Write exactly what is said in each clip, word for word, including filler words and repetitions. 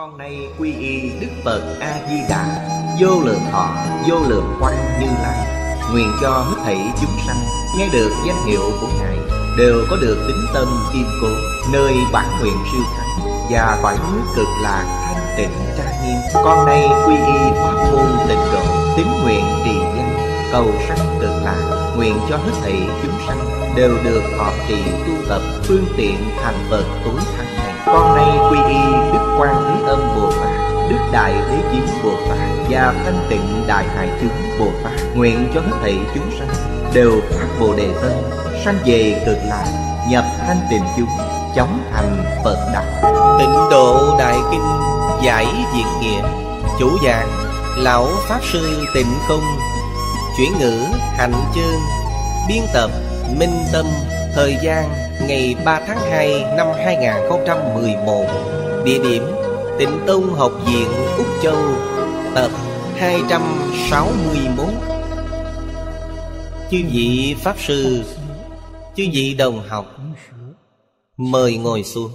con nay quy y Đức Phật A Di Đà, vô lượng thọ, vô lượng quang Như Lai. Nguyện cho hết thảy chúng sanh nghe được danh hiệu của Ngài đều có được tín tâm kiên cố, nơi bản nguyện siêu thắng và cõi nước Cực Lạc thanh tịnh trang nghiêm. Con nay quy y pháp môn Tịnh Độ, tín nguyện trì danh cầu sanh Cực Lạc. Nguyện cho hết thảy chúng sanh đều được thọ trì tu tập phương tiện thành Phật tối thắng này. Con nay quy y Đức Quan Thế Âm Bồ Tát, Đức Đại Thế Chí Bồ Tát và Thanh Tịnh Đại Hải Chúng Bồ Tát. Nguyện cho hết thảy chúng sanh đều phát Bồ Đề Tâm, sanh về Cực Lạc, nhập thanh tịnh chúng, chóng thành Phật đạo. Tịnh Độ Đại Kinh giải diễn nghĩa. Chủ giảng Lão Pháp Sư Tịnh Không. Chuyển ngữ Hạnh Chương. Biên tập Minh Tâm. Thời gian ngày ba tháng hai năm hai nghìn không trăm mười một. Địa điểm Tịnh Tông Học Viện Úc Châu. Tập hai trăm sáu mươi mốt. Chư vị Pháp Sư, chư vị đồng học, mời ngồi xuống.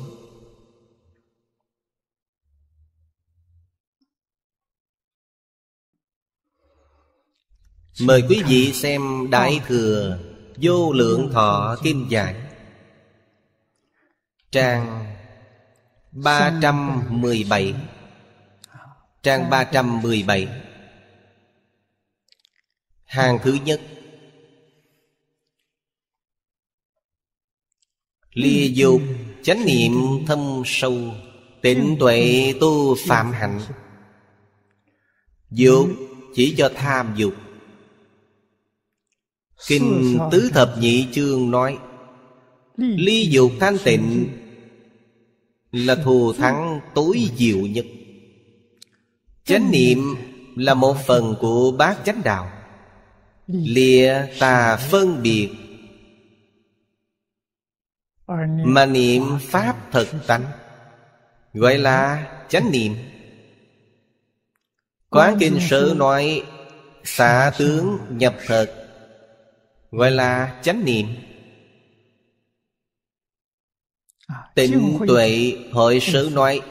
Mời quý vị xem Đại Thừa Vô Lượng Thọ Kinh Giải, trang ba trăm mười bảy. Trang ba trăm mười bảy, hàng thứ nhất. Lìa dục chánh niệm thâm sâu, tịnh tuệ tu phạm hạnh. Dục chỉ cho tham dục. Kinh Tứ Thập Nhị Chương nói ly dục thanh tịnh là thù thắng tối diệu nhất. Chánh niệm là một phần của bát chánh đạo. Lìa tà phân biệt mà niệm pháp thật tánh, gọi là chánh niệm. Quán Kinh Sở nói xả tướng nhập thật, gọi là chánh niệm. Tịnh tuệ hội Sở nói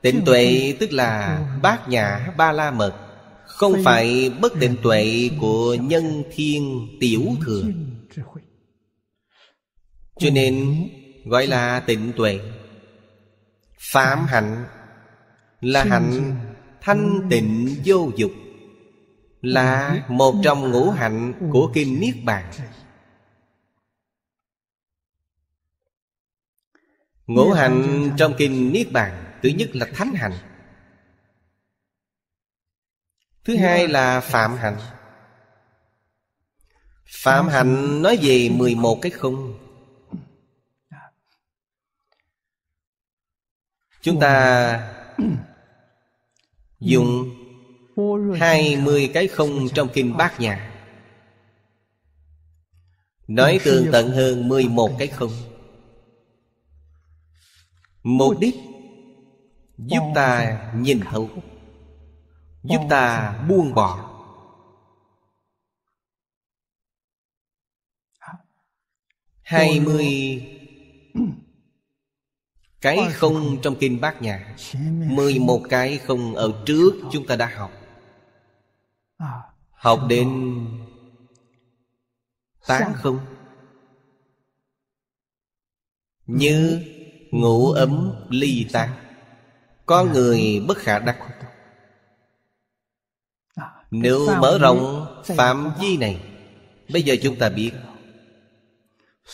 tịnh tuệ tức là bát nhã ba la mật, không phải bất tịnh tuệ của nhân thiên tiểu thừa, cho nên gọi là tịnh tuệ. Phạm hạnh là hạnh thanh tịnh vô dục, là một trong ngũ hạnh của kinh Niết Bàn. Ngũ hạnh trong kinh Niết Bàn, thứ nhất là thánh hạnh, thứ hai là phạm hạnh. Phạm hạnh nói về mười một cái không. Chúng ta dùng hai mươi cái không trong kinh Bát Nhã, nói tương tận hơn mười một cái không. Mục đích giúp ta nhìn thấu, giúp ta buông bỏ. Hai mươi cái không trong kinh Bát Nhã, mười một cái không ở trước chúng ta đã học. Học đến tán không, như ngủ ấm ly tán, có người bất khả đắc. Nếu mở rộng phạm vi này, bây giờ chúng ta biết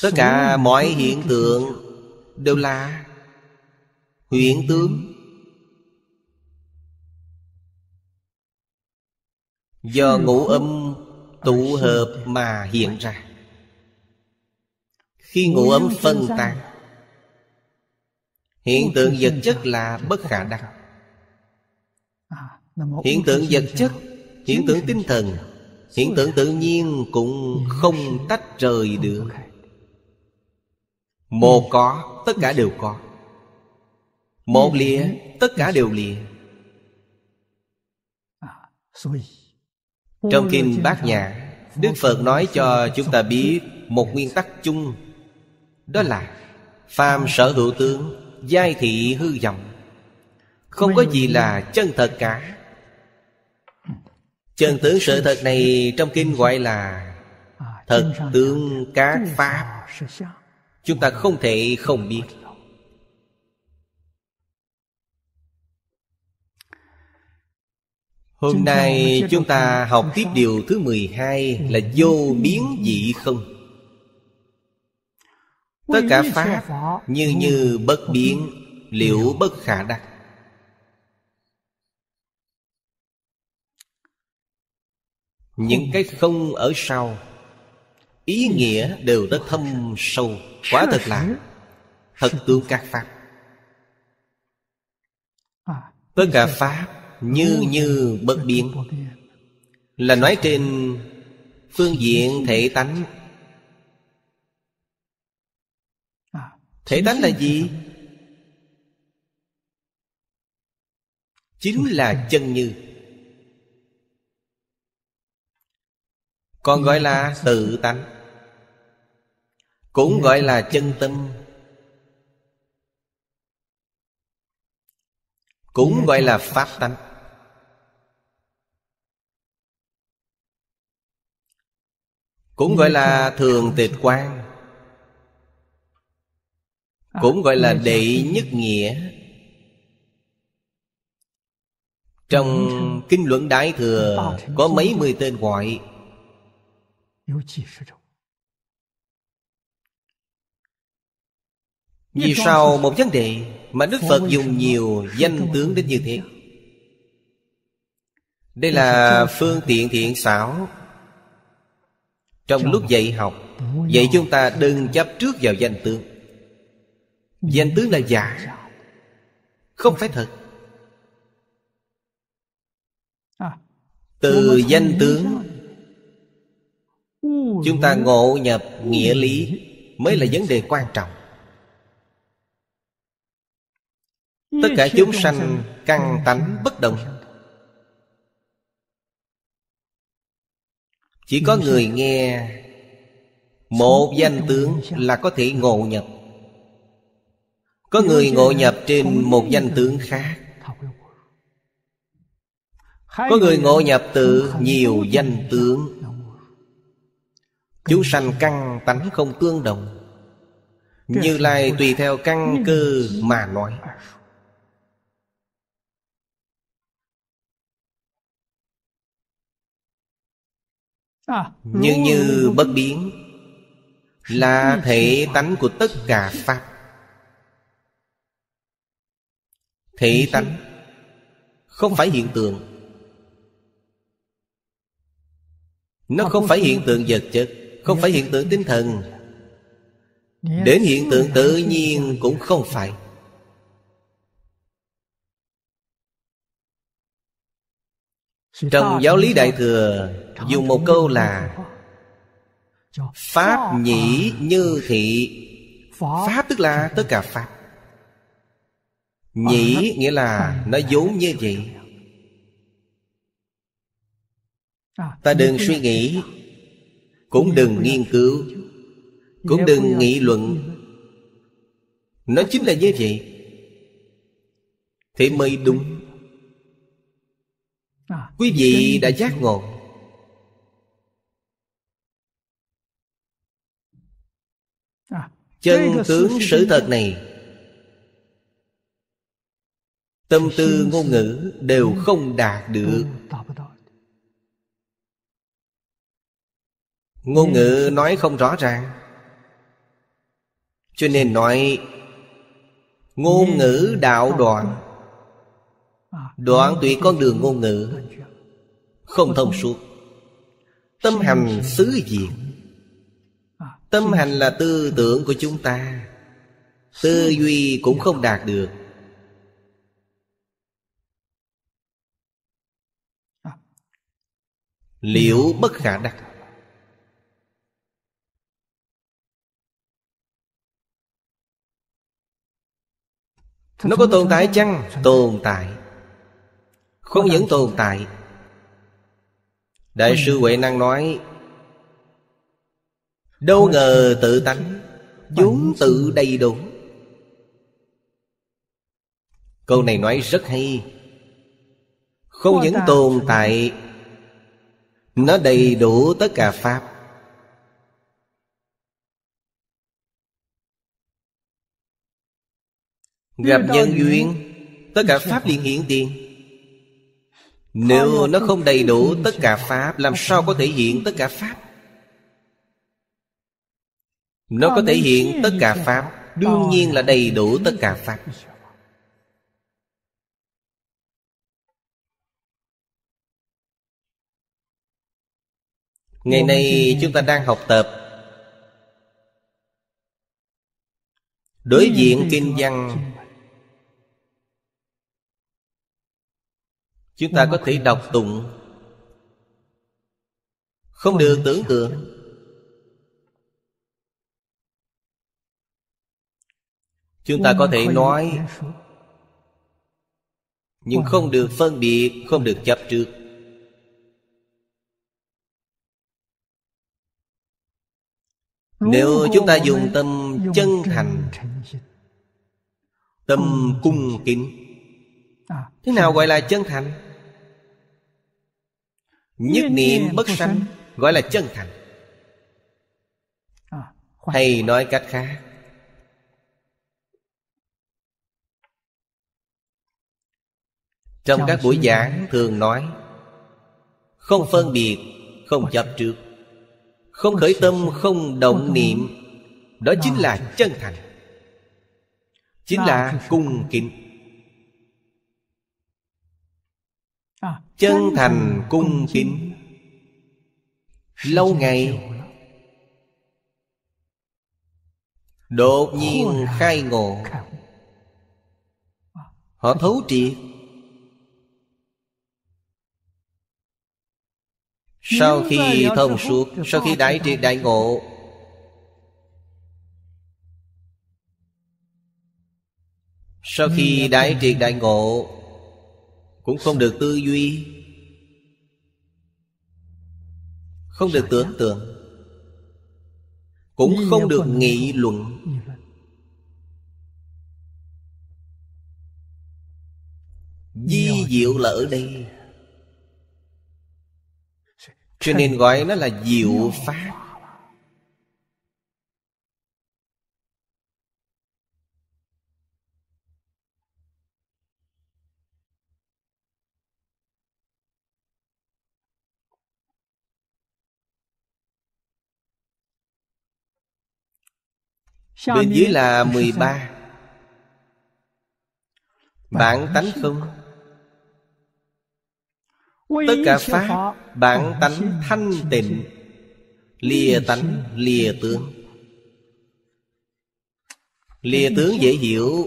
tất cả mọi hiện tượng đều là huyễn tướng, do ngũ âm tụ hợp mà hiện ra. Khi ngũ âm phân tan, hiện tượng vật chất là bất khả đắc. Hiện tượng vật chất, hiện tượng tinh thần, hiện tượng tự nhiên cũng không tách rời được. Một có, tất cả đều có. Một lìa, tất cả đều lìa. Trong kinh Bát Nhã, Đức Phật nói cho chúng ta biết một nguyên tắc chung, đó là phàm sở hữu tướng, giai thị hư vọng. Không có gì là chân thật cả. Chân tướng sự thật này trong kinh gọi là thật tướng các pháp, chúng ta không thể không biết. Hôm nay chúng ta học tiếp điều thứ mười hai là vô biến dị không. Tất cả pháp như như bất biến, liễu bất khả đắc. Những cái không ở sau, ý nghĩa đều rất thâm sâu. Quả thật là thật tướng các pháp. Tất cả pháp như như bất biến là nói trên phương diện thể tánh. Thể tánh là gì? Chính là chân như, còn gọi là tự tánh, cũng gọi là chân tâm, cũng gọi là pháp tánh. Cũng gọi là thường tịch quang, cũng gọi là đệ nhất nghĩa. Trong Kinh Luận Đại Thừa có mấy mươi tên gọi. Vì sao một vấn đề mà Đức Phật dùng nhiều danh tướng đến như thế? Đây là phương tiện thiện xảo trong lúc dạy học, vậy chúng ta đừng chấp trước vào danh tướng. Danh tướng là giả, không phải thật. Từ danh tướng chúng ta ngộ nhập nghĩa lý mới là vấn đề quan trọng. Tất cả chúng sanh căn tánh bất động. Chỉ có người nghe một danh tướng là có thể ngộ nhập. Có người ngộ nhập trên một danh tướng khác. Có người ngộ nhập từ nhiều danh tướng. Chúng sanh căn tánh không tương đồng. Như Lai tùy theo căn cơ mà nói. Như như bất biến là thể tánh của tất cả pháp. Thể tánh không phải hiện tượng. Nó không phải hiện tượng vật chất, không phải hiện tượng tinh thần, đến hiện tượng tự nhiên cũng không phải. Trong giáo lý Đại Thừa dùng một câu là pháp nhĩ như thị. Pháp tức là tất cả pháp. Nhĩ nghĩa là nó vốn như vậy. Ta đừng suy nghĩ, cũng đừng nghiên cứu, cũng đừng nghị luận. Nó chính là như vậy thì mới đúng. Quý vị đã giác ngộ. Chân tướng sự thật này, tâm tư ngôn ngữ đều không đạt được. Ngôn ngữ nói không rõ ràng, cho nên nói ngôn ngữ đạo đoạn. Đoạn tuyệt con đường ngôn ngữ, không thông suốt. Tâm hành xứ diện. Tâm hành là tư tưởng của chúng ta. Tư duy cũng không đạt được. Liễu bất khả đắc. Nó có tồn tại chăng? Tồn tại. Không những tồn tại. Đại sư Huệ Năng nói: đâu ngờ tự tánh vốn tự đầy đủ. Câu này nói rất hay. Không những tồn tại, nó đầy đủ tất cả pháp. Gặp nhân duyên, tất cả pháp liền hiện tiền. Nếu nó không đầy đủ tất cả pháp, làm sao có thể hiện tất cả pháp? Nó có thể hiện tất cả pháp, đương nhiên là đầy đủ tất cả pháp. Ngày nay chúng ta đang học tập đối diện kinh văn. Chúng ta có thể đọc tụng, không được tưởng tượng. Chúng ta có thể nói, nhưng không được phân biệt, không được chấp trước. Nếu chúng ta dùng tâm chân thành, tâm cung kính. Thế nào gọi là chân thành? Nhất niệm bất sanh gọi là chân thành. Hay nói cách khác, trong các buổi giảng thường nói, không phân biệt, không chấp trước, không khởi tâm, không động niệm. Đó chính là chân thành, chính là cung kính. Chân thành cung kính lâu ngày, đột nhiên khai ngộ. Họ thấu triệt. Sau khi thông suốt, sau khi đại triệt đại ngộ, sau khi đại triệt đại ngộ cũng không được tư duy, không được tưởng tượng, cũng không được nghị luận. Di diệu là ở đây, cho nên gọi nó là diệu pháp. Bên dưới là mười ba. Bản tánh không. Tất cả pháp bản tánh thanh tịnh, lìa tánh lìa tướng. Lìa tướng dễ hiểu.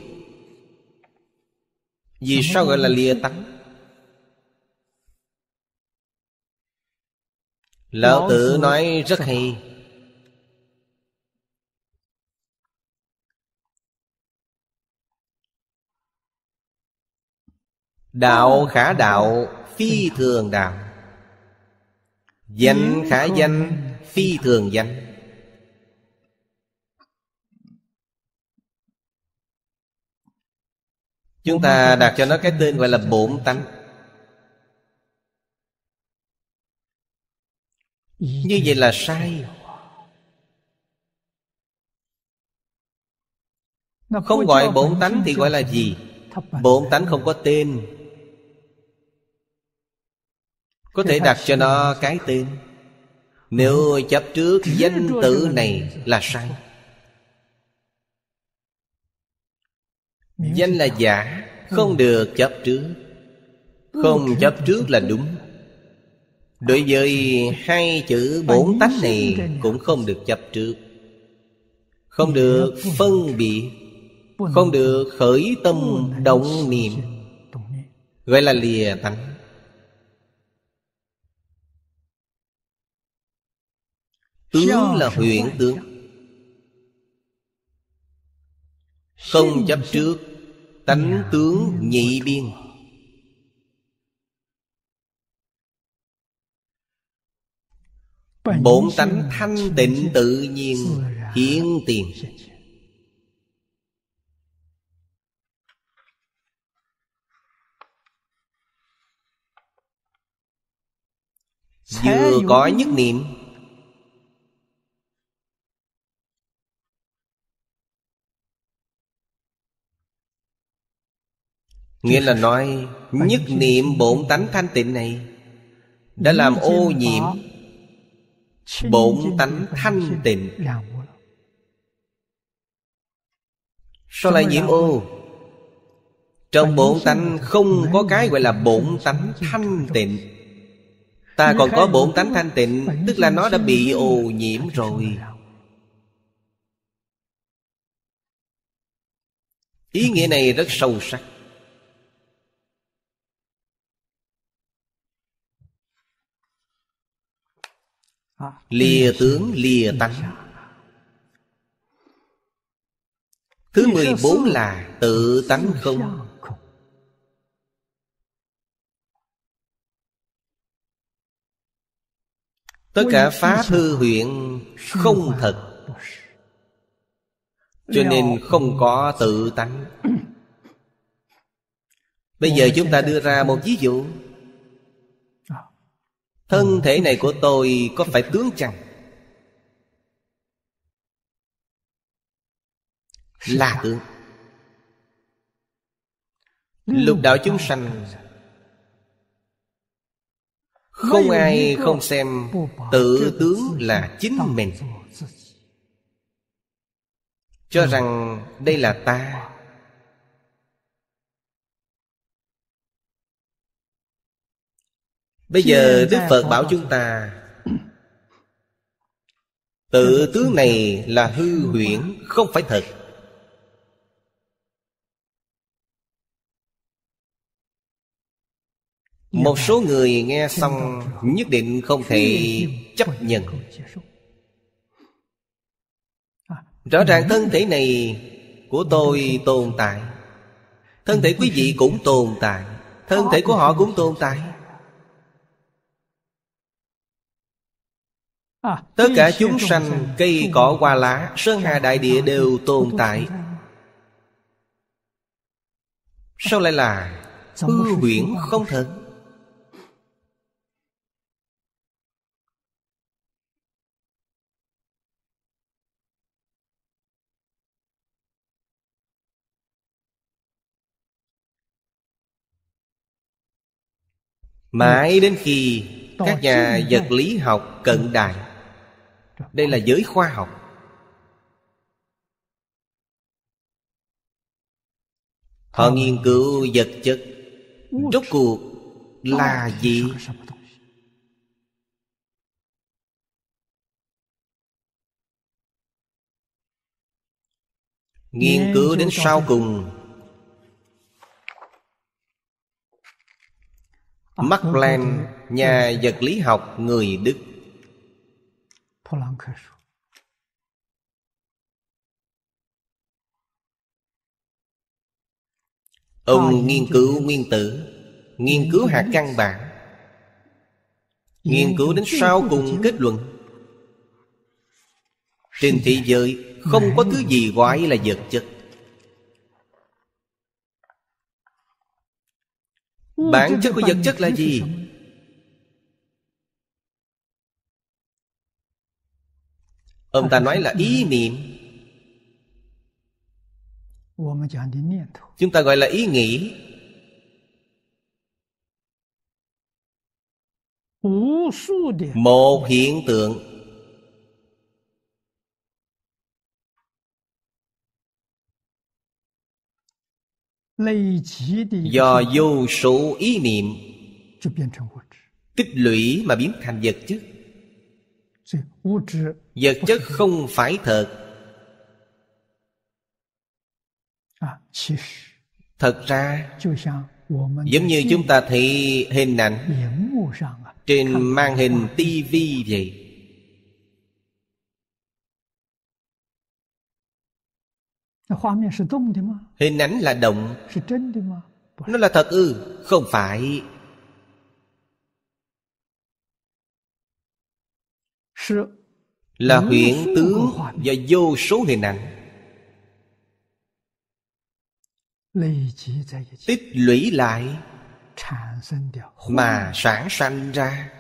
Vì sao gọi là lìa tánh? Lão Tử nói rất hay. Đạo khả đạo, phi thường đạo. Danh khả danh, phi thường danh. Chúng ta đặt cho nó cái tên gọi là bổn tánh. Như vậy là sai. Không gọi bổn tánh thì gọi là gì? Bổn tánh không có tên. Có thể đặt cho nó cái tên. Nếu chấp trước danh tự này là sai. Danh là giả, không được chấp trước. Không chấp trước là đúng. Đối với hai chữ bổn tánh này cũng không được chấp trước, không được phân biệt, không được khởi tâm động niệm, gọi là lìa tánh. Tướng là huyễn tướng, không chấp trước, tánh tướng nhị biên. Bổn tánh thanh tịnh tự nhiên hiển tiền. vừa có nhất niệm, nghĩa là nói nhất niệm bổn tánh thanh tịnh này đã làm ô nhiễm bổn tánh thanh tịnh. Sao lại nhiễm ô? Trong bổn tánh không có cái gọi là bổn tánh thanh tịnh. Ta còn có bổn tánh thanh tịnh, tức là nó đã bị ô nhiễm rồi. Ý nghĩa này rất sâu sắc. Lìa tướng, lìa tánh. Thứ mười bốn là tự tánh không. Tất cả pháp hư huyễn không thật, cho nên không có tự tánh. Bây giờ chúng ta đưa ra một ví dụ. Thân thể này của tôi có phải tướng chăng? Là tướng. Lục đạo chúng sanh không ai không xem tự tướng là chính mình, cho rằng đây là ta. Bây giờ Đức Phật bảo chúng ta tự tướng này là hư huyễn, không phải thật. Một số người nghe xong nhất định không thể chấp nhận. Rõ ràng thân thể này của tôi tồn tại, thân thể quý vị cũng tồn tại, thân thể của họ cũng tồn tại. Tất cả chúng sanh, cây cỏ hoa lá, sơn hà đại địa đều tồn tại. Sao lại là hư huyễn không thật? Mãi đến khi các nhà vật lý học cận đại, đây là giới khoa học, họ nghiên cứu vật chất rốt cuộc là gì. Nghiên cứu đến sau cùng, Max Planck, nhà vật lý học người Đức, ông nghiên cứu nguyên tử, nghiên cứu hạt căn bản, nghiên cứu đến sau cùng kết luận trên thế giới không có thứ gì gọi là vật chất. Bản chất của vật chất là gì? Ông ta nói là ý niệm. Chúng ta gọi là ý nghĩ. Một hiện tượng do vô số ý niệm tích lũy mà biến thành vật chất. Vật chất không phải thật. Thật ra giống như chúng ta thấy hình ảnh trên màn hình tivi vậy. Hình ảnh là động. Nó là thật ư? Ừ, không phải. Là huyễn tướng do vô số hình ảnh tích lũy lại mà sản sanh ra.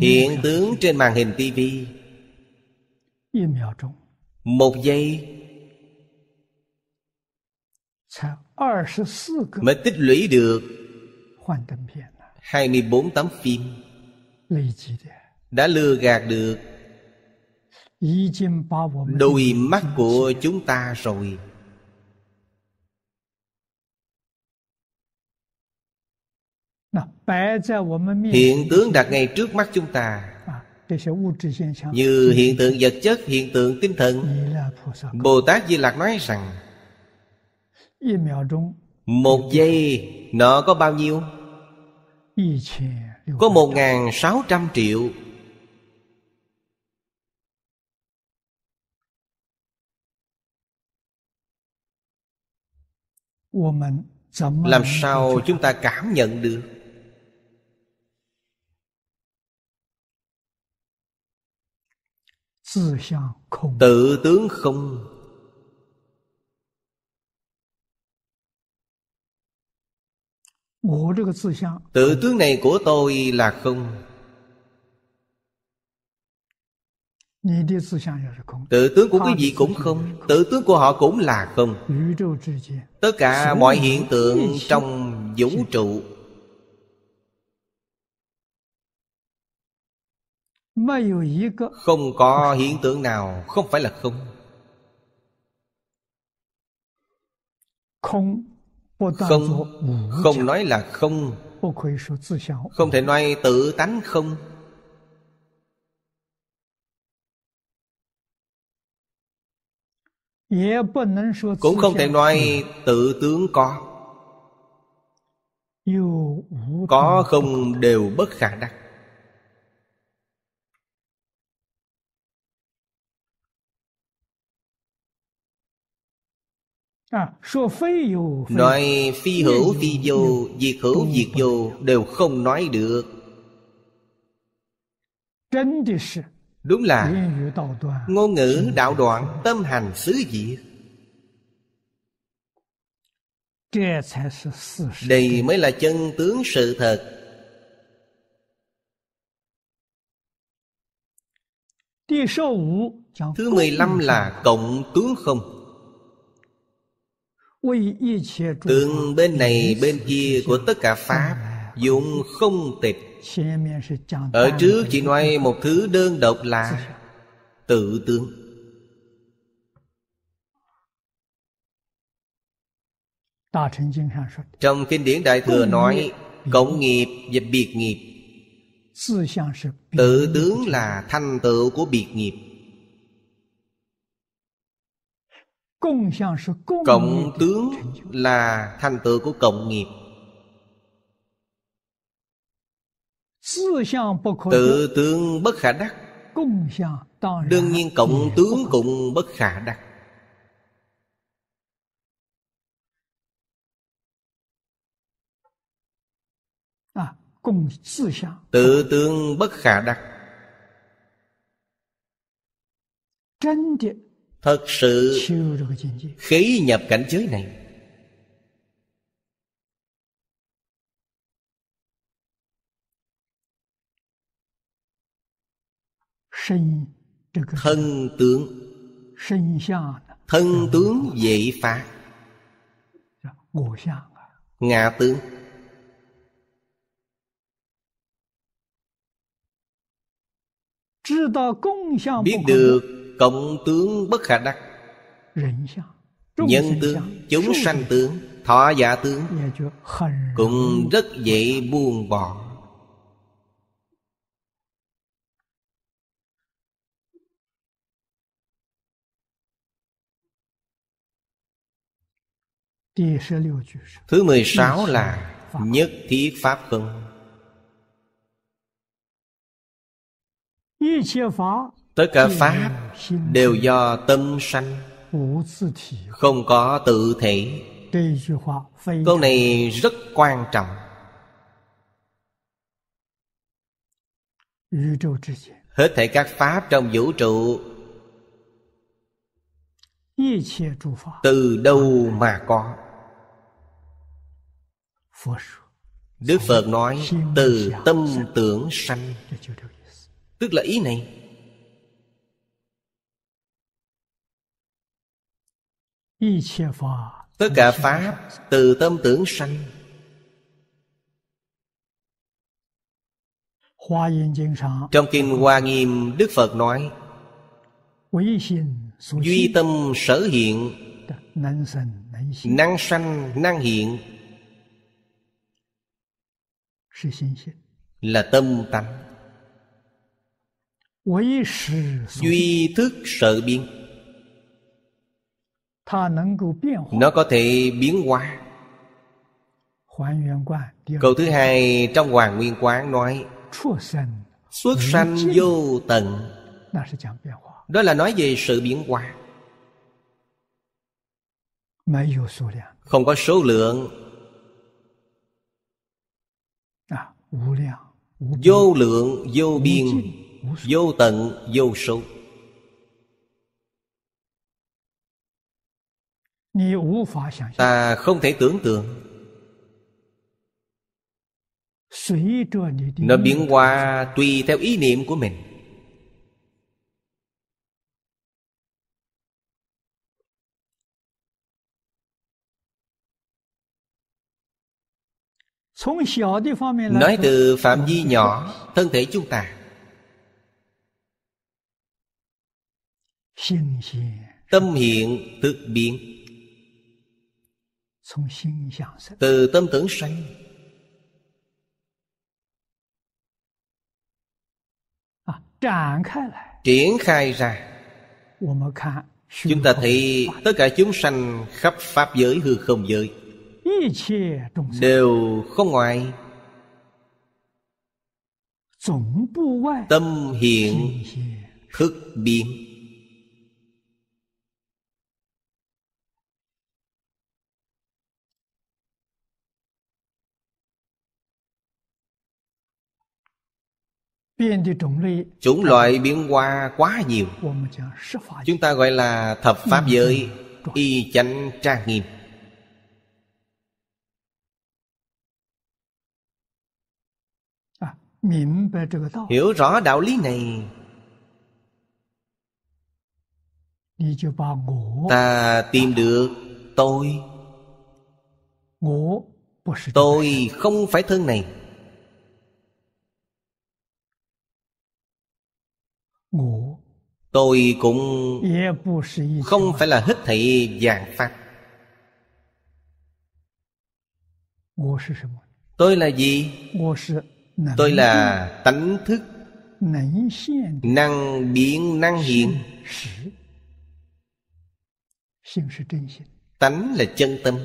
Hiện tướng trên màn hình tivi. Một giây mới tích lũy được hai mươi bốn tấm phim, đã lừa gạt được đôi mắt của chúng ta rồi. Hiện tướng đặt ngay trước mắt chúng ta, như hiện tượng vật chất, hiện tượng tinh thần. Bồ Tát Di Lặc nói rằng một giây nó có bao nhiêu? Có một nghìn sáu trăm triệu. Làm sao chúng ta cảm nhận được? Tự tướng không. Tự tướng này của tôi là không. Tự tướng của quý vị cũng không. Tự tướng của họ cũng là không. Tất cả mọi hiện tượng trong vũ trụ không có hiện tượng nào không phải là không. Không, không nói là không, không thể nói tự tánh không. Cũng không thể nói tự tướng có. Có không đều bất khả đắc. Nói phi hữu phi vô, diệt hữu diệt vô đều không nói được. Đúng là ngôn ngữ đạo đoạn, tâm hành xứ diệt. Đây mới là chân tướng sự thật. Thứ mười lăm là cộng tướng không. Tướng bên này bên kia của tất cả pháp dùng không tịch. Ở trước chỉ nói một thứ đơn độc là tự tướng. Trong kinh điển Đại Thừa nói cộng nghiệp và biệt nghiệp. Tự tướng là thành tựu của biệt nghiệp. Cộng tướng là thành tựu của cộng nghiệp. Tự tướng bất khả đắc, đương nhiên cộng tướng cũng bất khả đắc. Tự tướng bất khả đắc. Thật sự khí nhập cảnh giới này, thân tướng, thân tướng dậy phá ngã tướng. Biết được cộng tướng bất khả đắc, nhân tướng, chúng sanh tướng, thọ giả tướng cũng rất dễ buông bỏ. Thứ mười sáu là nhất thiết pháp không. Tất cả pháp đều do tâm sanh, không có tự thể. Câu này rất quan trọng. Hết thảy các pháp trong vũ trụ từ đâu mà có? Đức Phật nói từ tâm tưởng sanh, tức là ý này. Tất cả Pháp từ tâm tưởng sanh. Trong Kinh Hoa Nghiêm, Đức Phật nói duy tâm sở hiện, năng sanh năng hiện, là tâm tánh. Duy thức sở biến, nó có thể biến hóa. Câu thứ hai trong Hoàn Nguyên Quán nói xuất sanh vô tận, đó là nói về sự biến hóa, không có số lượng. Vô lượng, vô biên, vô tận, vô số. Ta không thể tưởng tượng. Nó biến hóa tùy theo ý niệm của mình. Nói từ phạm vi nhỏ, thân thể chúng ta, tâm hiện thực biến, từ tâm tưởng sanh. Triển khai ra, chúng ta thấy tất cả chúng sanh khắp pháp giới hư không giới đều không ngoại tâm hiện thức biến. Chủng loại biến hóa quá nhiều, chúng ta gọi là thập pháp giới y chánh trang nghiêm. Hiểu rõ đạo lý này, ta tìm được tôi. Tôi không phải thân này, tôi cũng không phải là hết thảy vạn pháp. Tôi là gì? Tôi là tánh thức năng biến năng hiện. Tánh là chân tâm,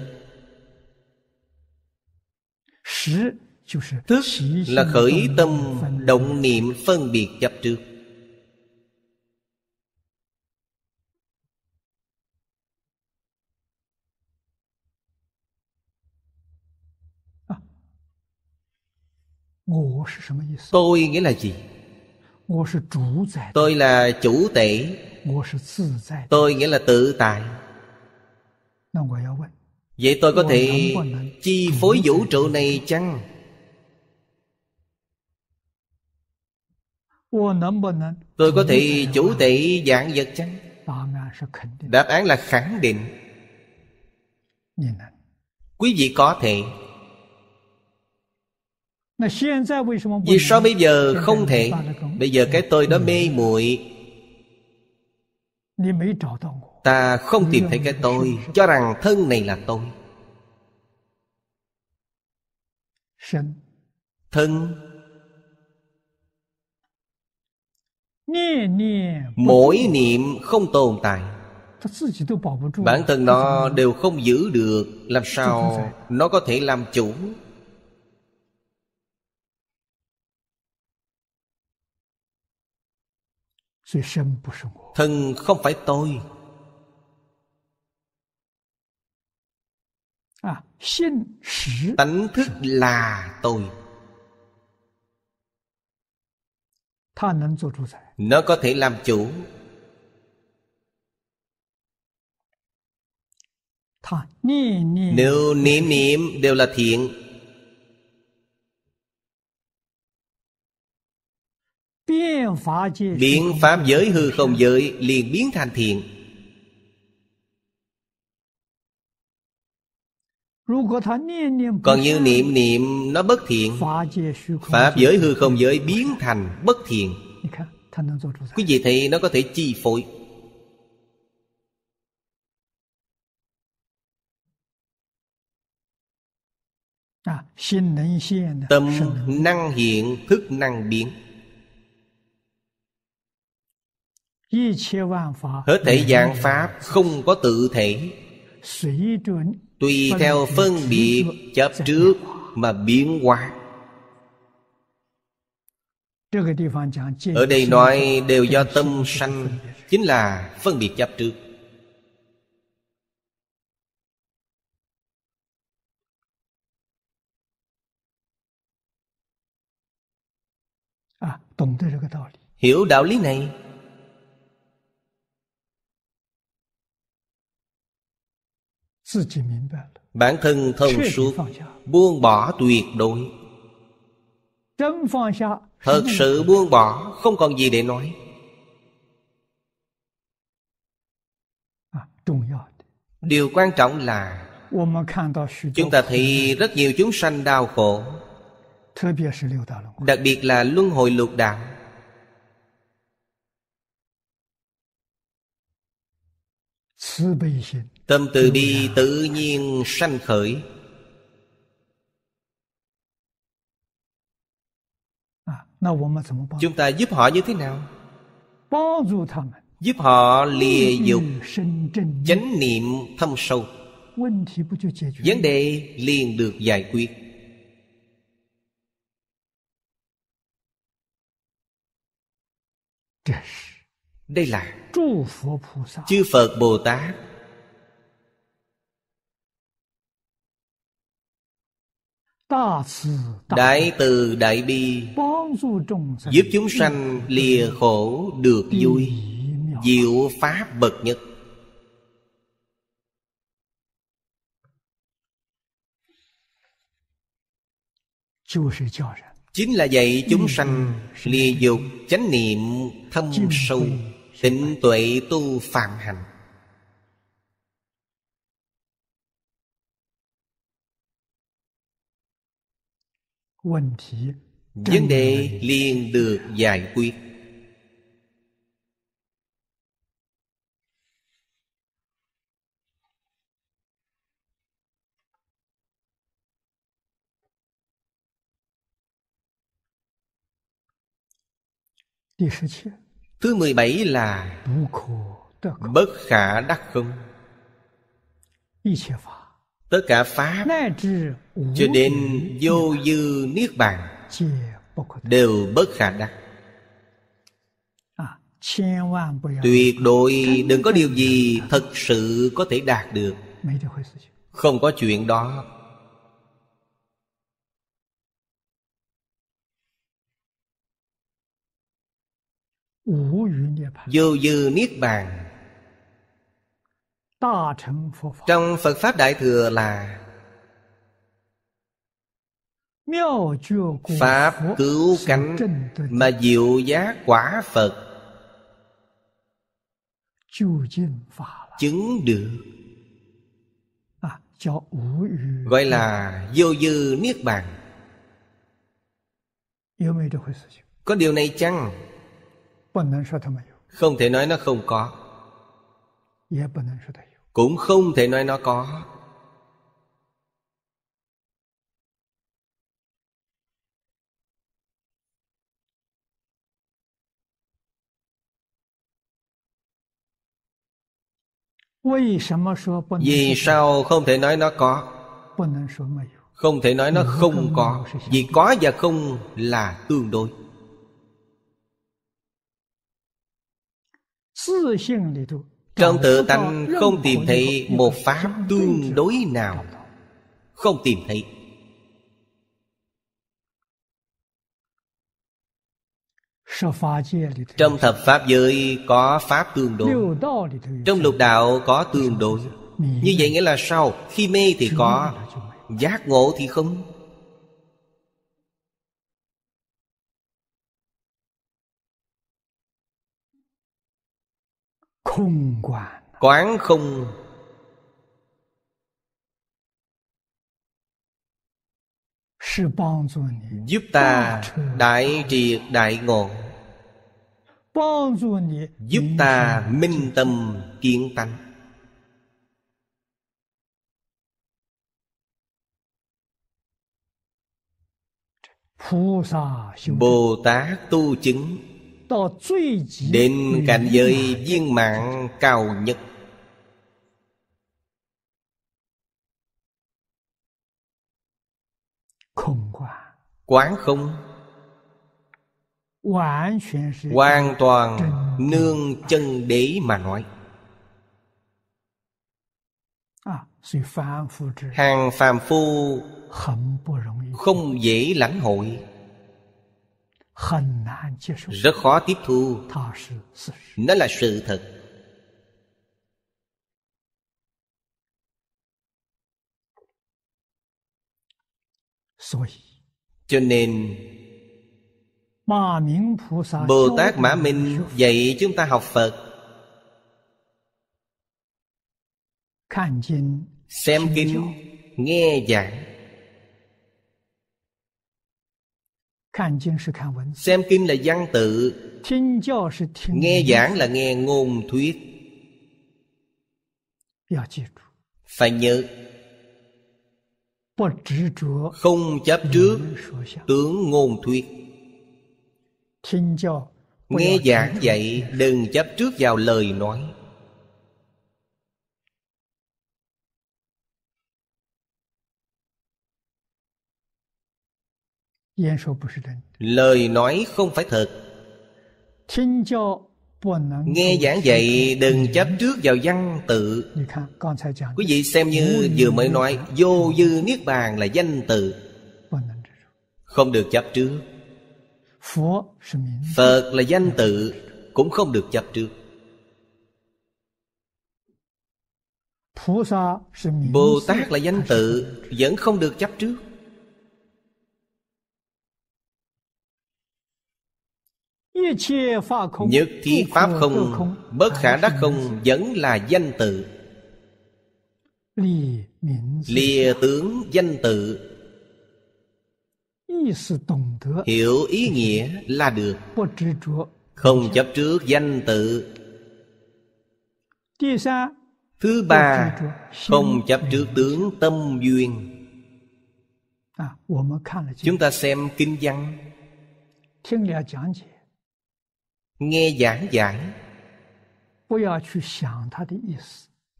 thức là khởi tâm động niệm phân biệt chấp trước. Tôi nghĩa là gì? Tôi là chủ tể. Tôi nghĩa là tự tại. Vậy tôi có thể chi phối vũ trụ này chăng? Tôi có thể chủ tể vạn vật chăng? Đáp án là khẳng định. Quý vị có thể. Vì sao bây giờ không thể? Bây giờ cái tôi đó mê muội, ta không tìm thấy cái tôi, cho rằng thân này là tôi. Thân mỗi niệm không tồn tại, bản thân nó đều không giữ được, làm sao nó có thể làm chủ? Thân không phải tôi. Tánh thức là tôi. Nó có thể làm chủ. Nếu niệm niệm đều là thiện, biến pháp giới hư không giới liền biến thành thiện. Còn như niệm niệm nó bất thiện, pháp giới hư không giới biến thành bất thiện. Quý vị thấy nó có thể chi phối. Tâm năng hiện, thức năng biến. Hết thể dạng pháp không có tự thể, tùy theo phân biệt chấp trước mà biến hóa. Ở đây nói đều do tâm sanh, chính là phân biệt chấp trước. Hiểu đạo lý này, bản thân thông suốt, buông bỏ tuyệt đối. Thật sự buông bỏ, không còn gì để nói. Điều quan trọng là chúng ta thấy rất nhiều chúng sanh đau khổ, đặc biệt là luân hồi lục đạo. Tâm từ bi tự nhiên sanh khởi. Chúng ta giúp họ như thế nào? Giúp họ lìa dục, chánh niệm thâm sâu, vấn đề liền được giải quyết. Đây là chư Phật Bồ Tát đại từ đại bi, giúp chúng sanh lìa khổ được vui. Diệu pháp bậc nhất. Chính là dạy chúng sanh lìa dục, chánh niệm thâm sâu, tịnh tuệ tu phạm hạnh. Vấn đề liền được giải quyết. Thứ mười bảy là bất khả đắc không. Tất cả pháp cho đến vô dư niết bàn đều bất khả đắc. Tuyệt đối đừng có điều gì thật sự có thể đạt được, không có chuyện đó. Vô dư niết bàn trong Phật Pháp Đại Thừa là pháp cứu cánh mà diệu giác quả Phật chứng được, gọi là vô dư niết bàn. Có điều này chăng? Không thể nói nó không có, cũng không thể nói nó có. Vì sao không thể nói nó có? Không thể nói nó không có, vì có và không là tương đối. Trong tự tánh không tìm thấy một pháp tương đối nào, không tìm thấy. Trong thập pháp giới có pháp tương đối, trong lục đạo có tương đối. Như vậy nghĩa là sao? Khi mê thì có, giác ngộ thì không. quán không giúp ta đại triệt đại ngộ, giúp ta minh tâm kiến tánh. Bồ Tát tu chứng đến cảnh giới viên mãn cao nhất. Quán không hoàn toàn nương chân đế mà nói. Hàng phàm phu không dễ lãnh hội, rất khó tiếp thu. Nó là sự thật. Cho nên Bồ Tát Mã Minh dạy chúng ta học Phật, xem kinh, nghe giảng. Xem kinh là văn tự, nghe giảng là nghe ngôn thuyết. Phải nhớ, không chấp trước tướng ngôn thuyết. Nghe giảng dạy đừng chấp trước vào lời nói. Lời nói không phải thật. Nghe giảng dạy đừng chấp trước vào văn tự. Quý vị xem như vừa mới nói vô dư niết bàn là danh tự, không được chấp trước. Phật là danh tự, cũng không được chấp trước. Bồ Tát là danh tự, vẫn không được chấp trước. Nhất thiết pháp không, bất khả đắc không, vẫn là danh tự. Lìa tướng danh tự, hiểu ý nghĩa là được, không chấp trước danh tự. Thứ ba, không chấp trước tướng tâm duyên. Chúng ta xem kinh văn, nghe giảng giải,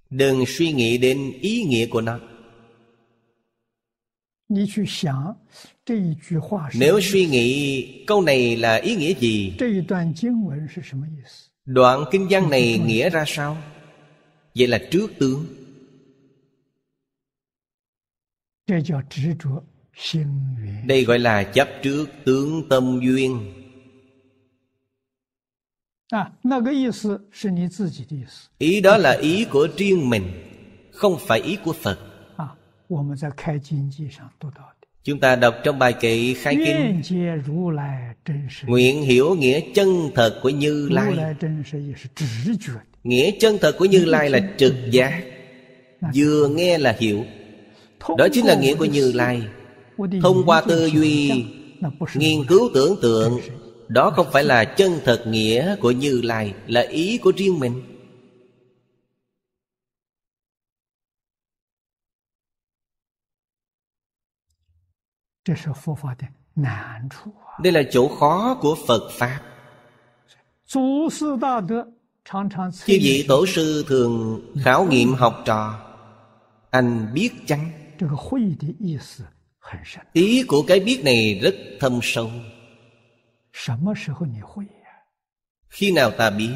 đừng suy nghĩ đến ý nghĩa của nó. Nếu suy nghĩ câu này là ý nghĩa gì, đoạn kinh văn này nghĩa ra sao, vậy là trước tướng. Đây gọi là chấp trước tướng tâm duyên. Ý đó là ý của riêng mình, không phải ý của Phật. Chúng ta đọc trong bài kệ khai kinh, nguyện hiểu nghĩa chân thật của Như Lai. Nghĩa chân thật của Như Lai là trực giác, vừa nghe là hiểu. Đó chính là nghĩa của Như Lai. Thông qua tư duy, nghiên cứu tưởng tượng, đó không phải là chân thật nghĩa của Như Lai, là ý của riêng mình. Đây là chỗ khó của Phật Pháp. Chư vị tổ sư thường khảo nghiệm học trò, anh biết chăng? Ý của cái biết này rất thâm sâu. Khi nào ta biết?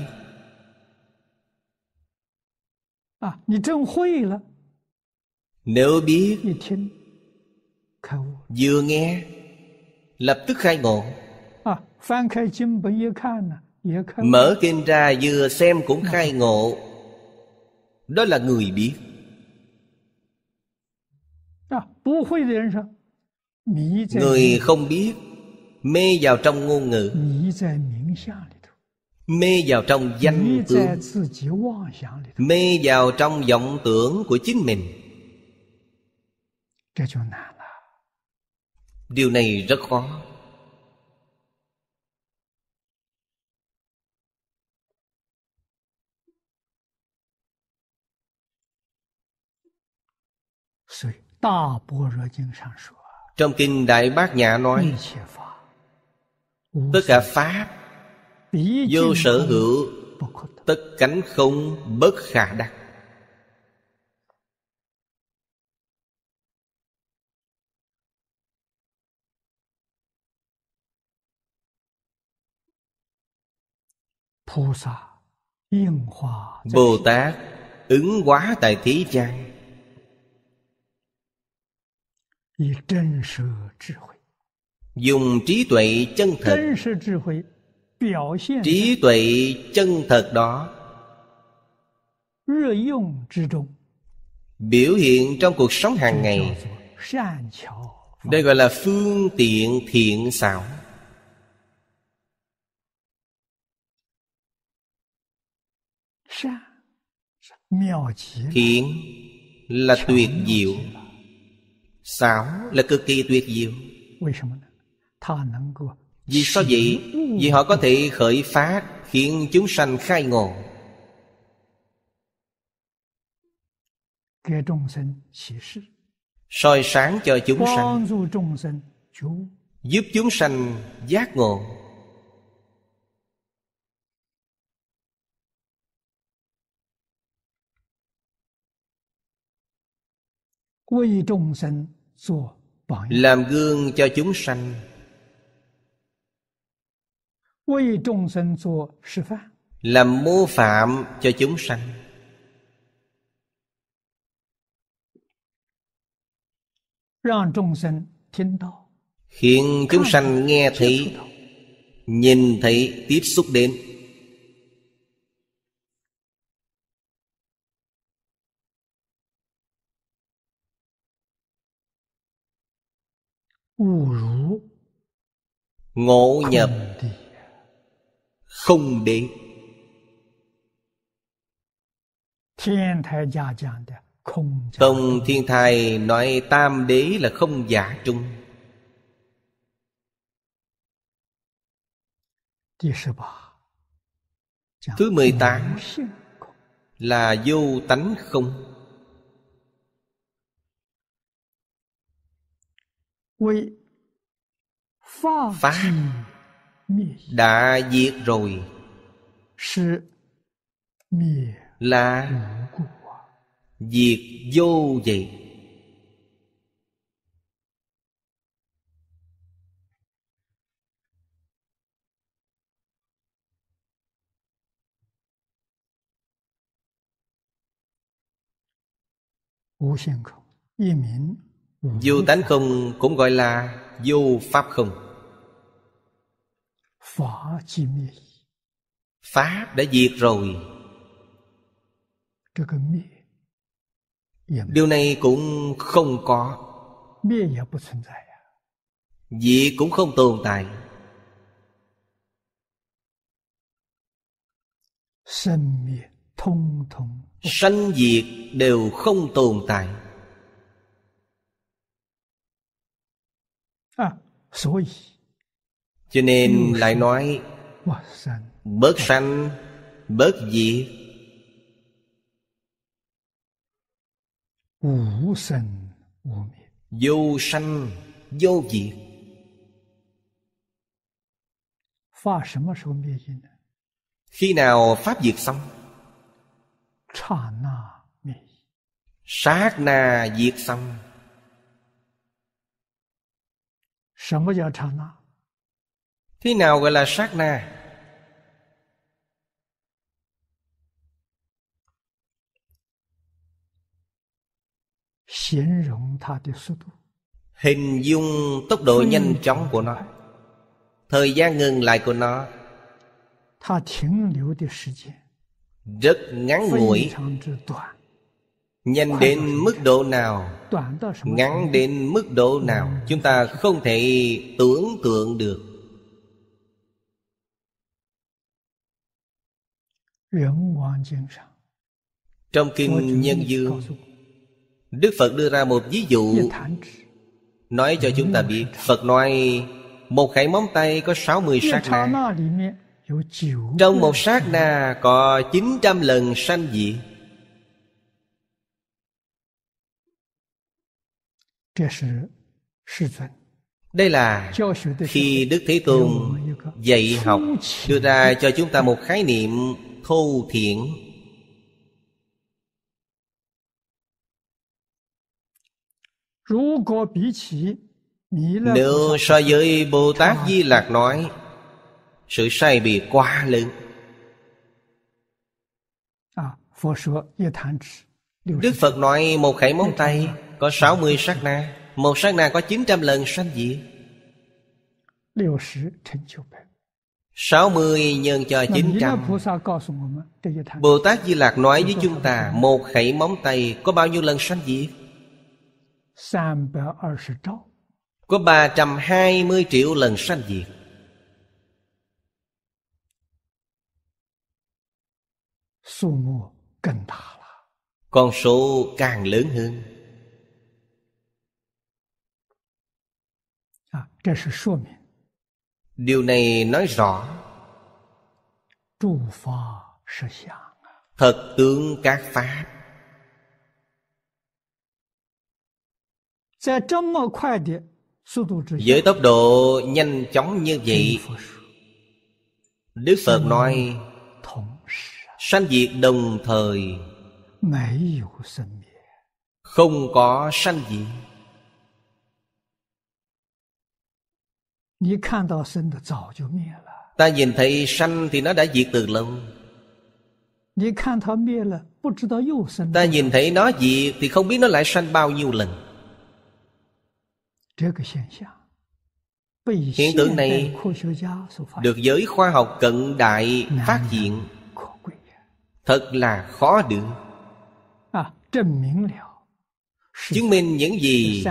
Nếu biết, vừa nghe lập tức khai ngộ. Mở kinh ra vừa xem cũng khai ngộ. Đó là người biết. Người không biết mê vào trong ngôn ngữ, mê vào trong danh tướng, mê vào trong vọng tưởng của chính mình. Điều này rất khó. Trong kinh Đại Bát Nhã nói, tất cả pháp vô sở hữu, tất cánh không bất khả đắc. Bồ Tát ứng hóa tại thế gian, dùng trí tuệ chân thật. Trí tuệ chân thật đó biểu hiện trong cuộc sống hàng ngày. Đây gọi là phương tiện thiện xảo. Thiện là tuyệt diệu, xảo là cực kỳ tuyệt diệu. Vì sao vậy? Vì họ có thể khởi phát, khiến chúng sanh khai ngộ, soi sáng cho chúng sanh, giúp chúng sanh giác ngộ. Làm gương cho chúng sanh, làm mô phạm cho chúng sanh. Khiến chúng sanh nghe thấy, nhìn thấy, tiếp xúc đến. Ngộ nhập không đế. Tông Thiên Thai nói tam đế là không giả trung. Thứ mười tám là vô tánh không. Pháp đã diệt rồi, là diệt vô vậy. Vô tánh không cũng gọi là vô pháp không. Pháp đã diệt rồi. Điều này cũng không có. Diệt cũng không tồn tại. Sanh diệt đều không tồn tại. À, cho nên lại nói bớt sanh, bớt diệt. Vô sanh, vô diệt. Khi nào Pháp diệt xong? Sát na diệt xong. Thế nào gọi là sát na? Hình dung tốc độ nhanh chóng của nó, thời gian ngừng lại của nó rất ngắn ngủi. Nhanh đến mức độ nào, ngắn đến mức độ nào, chúng ta không thể tưởng tượng được. Trong Kinh Nhân Dương, Đức Phật đưa ra một ví dụ nói cho chúng ta biết. Phật nói một khẩy móng tay có sáu mươi sát na, trong một sát na có chín trăm lần sanh diệt. Đây là khi Đức Thế Tôn dạy học đưa ra cho chúng ta một khái niệm thô thiển. Nếu so với Bồ Tát Di Lặc nói, sự sai biệt quá lớn. Đức Phật nói một khẩy móng tay có sáu mươi sát na, một sát na có chín trăm lần sanh diệt. sáu mươi nhân cho chín trăm. Bồ Tát Di Lặc nói với chúng ta một khẩy móng tay có bao nhiêu lần sanh diệt? Có ba trăm hai mươi triệu lần sanh diệt. Con số càng lớn hơn. Điều này nói rõ thật tướng các pháp. Với tốc độ nhanh chóng như vậy, Đức Phật nói sanh diệt đồng thời, không có sanh diệt. Ta nhìn thấy sanh thì nó đã diệt từ lâu. Ta nhìn thấy nó diệt thì không biết nó lại sanh bao nhiêu lần. Hiện tượng này được giới khoa học cận đại phát hiện, thật là khó được. Chứng minh những gì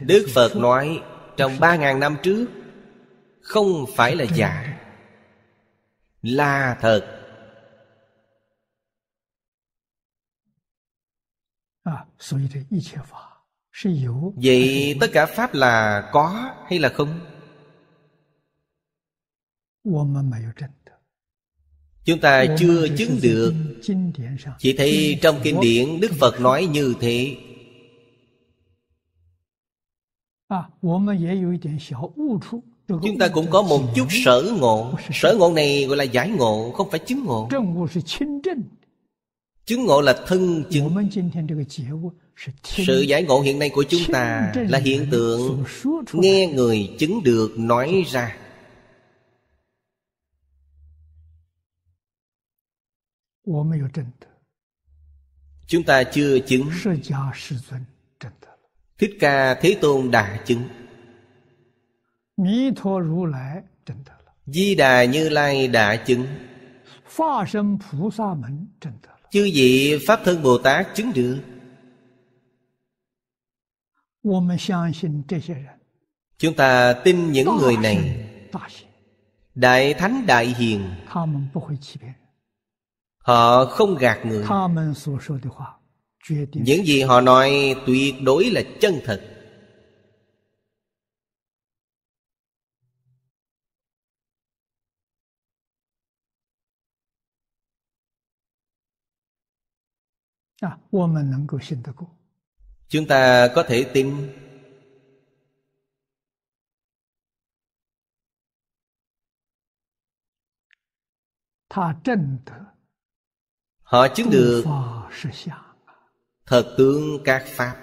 Đức Phật nói trong ba ngàn năm trước không phải là giả, là thật. Vậy tất cả pháp là có hay là không? Chúng ta chưa chứng được, chỉ thấy trong kinh điển Đức Phật nói như thế. Chúng ta cũng có một chút sở ngộ. Sở ngộ này gọi là giải ngộ, không phải chứng ngộ. Chứng ngộ là thân chứng. Sự giải ngộ hiện nay của chúng ta là hiện tượng nghe người chứng được nói ra. Chúng ta chưa chứng. Thích Ca Thế Tôn đã chứng. Di Đà Như Lai đã chứng. Chư vị Pháp Thân Bồ Tát chứng được. Chúng ta tin những người này đại thánh đại hiền, họ không gạt người. Những gì họ nói tuyệt đối là chân thật. Chúng ta có thể tin. Họ chứng được thật tướng các pháp.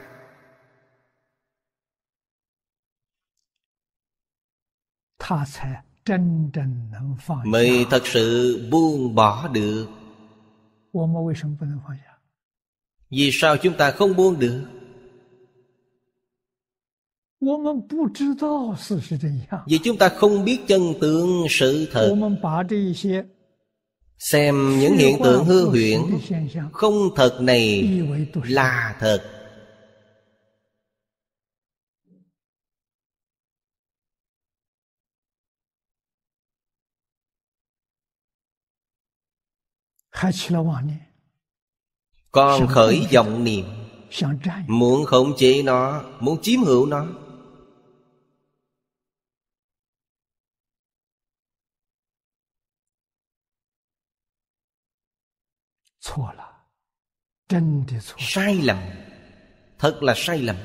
Mới thật sự buông bỏ được. Vì sao chúng ta không buông được? Vì chúng ta không biết chân tướng sự thật. Xem những hiện tượng hư huyễn không thật này là thật. Còn khởi vọng niệm, muốn khống chế nó, muốn chiếm hữu nó. Sai lầm, thật là sai lầm.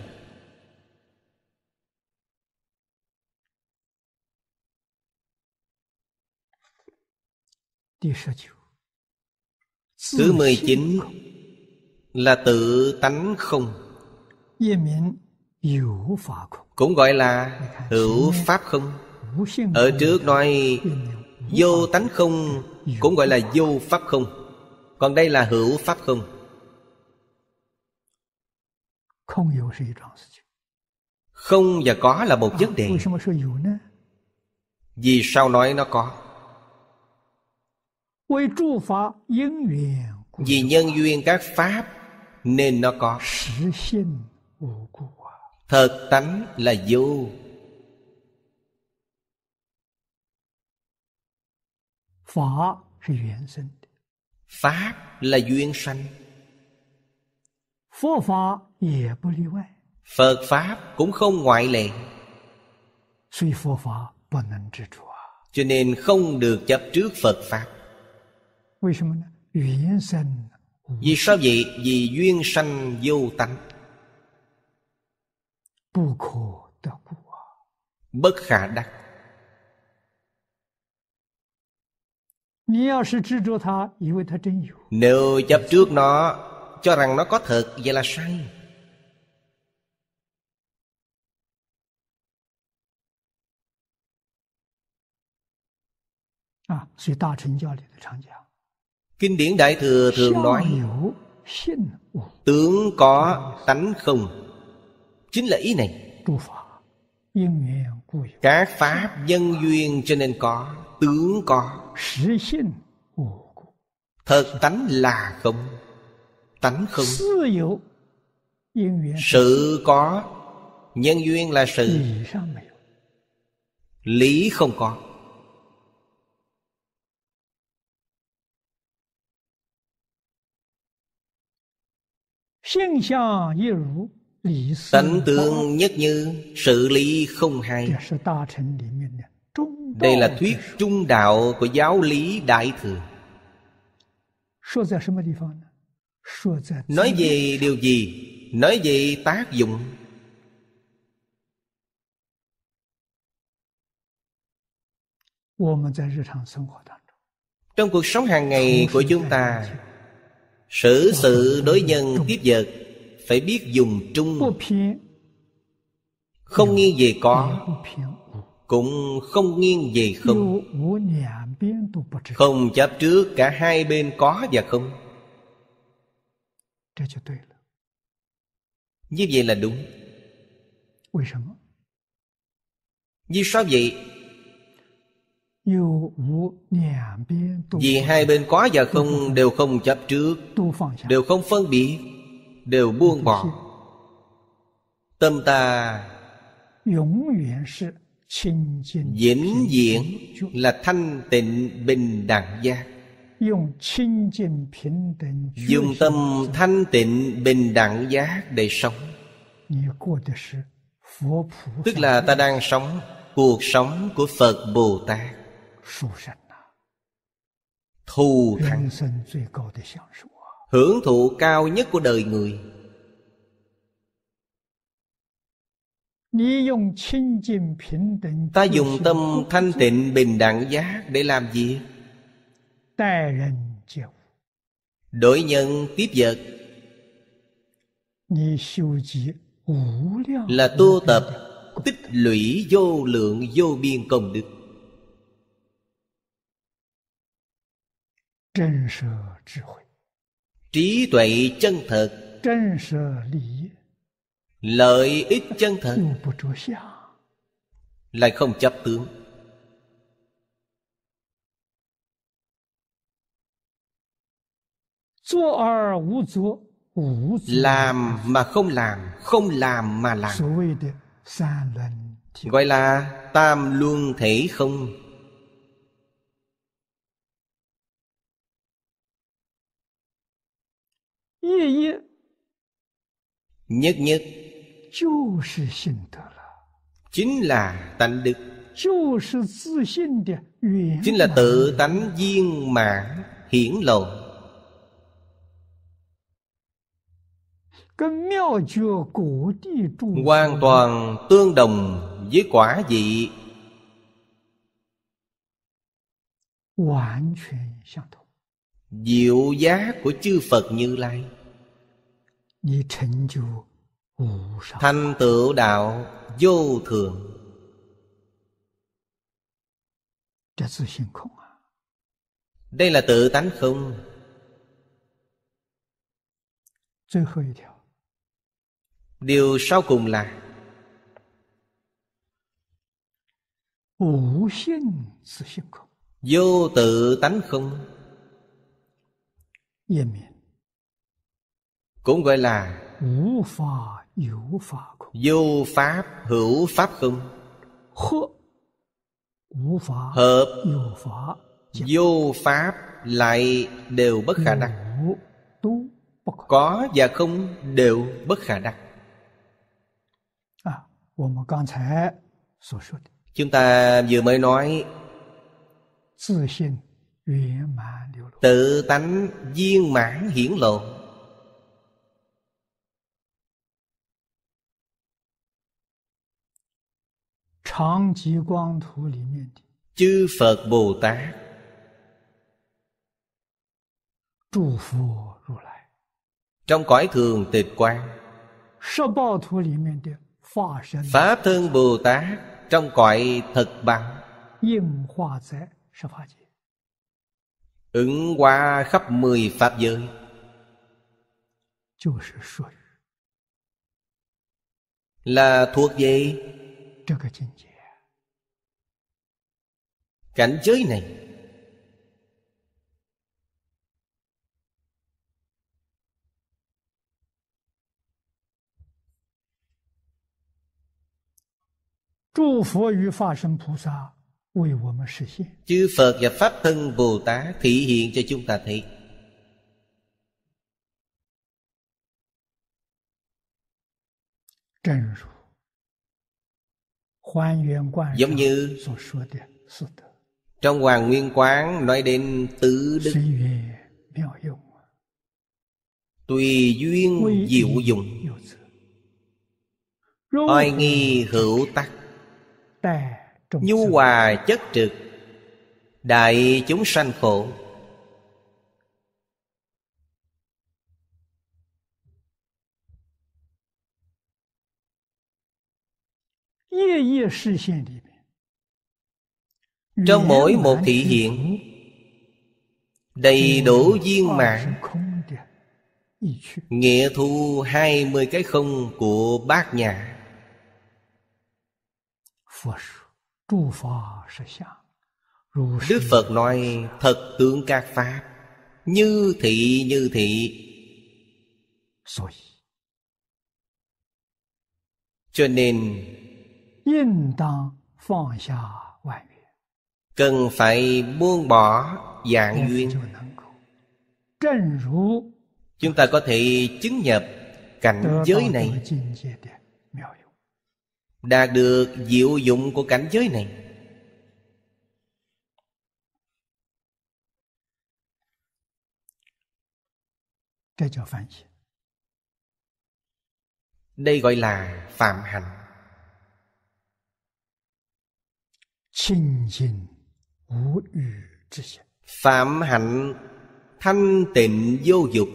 Thứ mười chín là tự tánh không, cũng gọi là hữu pháp không. Ở trước nói vô tánh không, cũng gọi là vô pháp không. Còn đây là hữu pháp không. Không và có là một vấn đề. Vì sao nói nó có? Vì nhân duyên các pháp nên nó có. Thật tánh là vô. Pháp là duyên sanh. Phật Pháp cũng không ngoại lệ. Cho nên không được chấp trước Phật Pháp. Vì sao vậy? Vì duyên sanh vô tánh, bất khả đắc. Nếu chấp trước nó, cho rằng nó có thật, vậy là sai. Kinh điển Đại Thừa thường nói tướng có tánh không, chính là ý này. Các pháp nhân duyên cho nên có. Tướng có, thật tánh là không. Tánh không, sự có, nhân duyên là sự. Lý không có. Tánh tương nhất như, sự lý không hai. Đây là thuyết trung đạo của giáo lý Đại Thừa. Nói về điều gì? Nói về tác dụng. Trong cuộc sống hàng ngày của chúng ta, xử sự đối nhân tiếp vật phải biết dùng trung, không nghiêng về có, cũng không nghiêng về không. Không chấp trước cả hai bên có và không. Như vậy là đúng. Vì sao vậy? Vì hai bên có và không đều không chấp trước, đều không phân biệt, đều buông bỏ. Tâm ta vĩnh viễn là thanh tịnh bình đẳng giác. Dùng tâm thanh tịnh bình đẳng giác để sống, tức là ta đang sống cuộc sống của Phật Bồ Tát. Thù thắng, hưởng thụ cao nhất của đời người. Ta dùng tâm thanh tịnh bình đẳng giác để làm gì? Đối nhân tiếp vật là tu tập tích lũy vô lượng vô biên công đức. Trí tuệ chân thật, lợi ích chân thật, lại không chấp tướng. Làm mà không làm, không làm mà làm, gọi là tam luân thể không. Nhất nhất chính là tánh đức, chính là tự tánh viên mãn hiển lộ. Hoàn toàn tương đồng với quả vị, diệu giá của chư Phật Như Lai. Thành tựu đạo vô thường. Đây là tự tánh không. Điều sau cùng là vô tự tánh không, cũng gọi là vô pháp hữu pháp không. Hợp vô pháp lại đều bất khả đắc, có và không đều bất khả đắc. Chúng ta vừa mới nói tự tánh viên mãn hiển lộ. Chư Phật Bồ Tát trong cõi thường tịch quang, Pháp Thân Bồ Tát trong cõi thật bằng, ứng qua khắp mười pháp giới. Là thuộc về cảnh giới này. Chư Phật và Pháp Thân Bồ Tát thị hiện cho chúng ta thấy. Giống như trong Hoàng Nguyên Quán nói đến tứ đức, tùy duyên diệu dụng, oai nghi hữu tắc, nhu hòa chất trực, đại chúng sanh khổ. Trong mỗi một thị hiện đầy đủ viên mãn, nghĩa thu hai mươi cái không của Bát Nhã. Đức Phật nói thật tướng các pháp, như thị như thị. Cho nên cần phải buông bỏ vạn duyên. Chúng ta có thể chứng nhập cảnh giới này, đạt được diệu dụng của cảnh giới này. Đây gọi là phạm hạnh. Phạm hạnh thanh tịnh vô dục,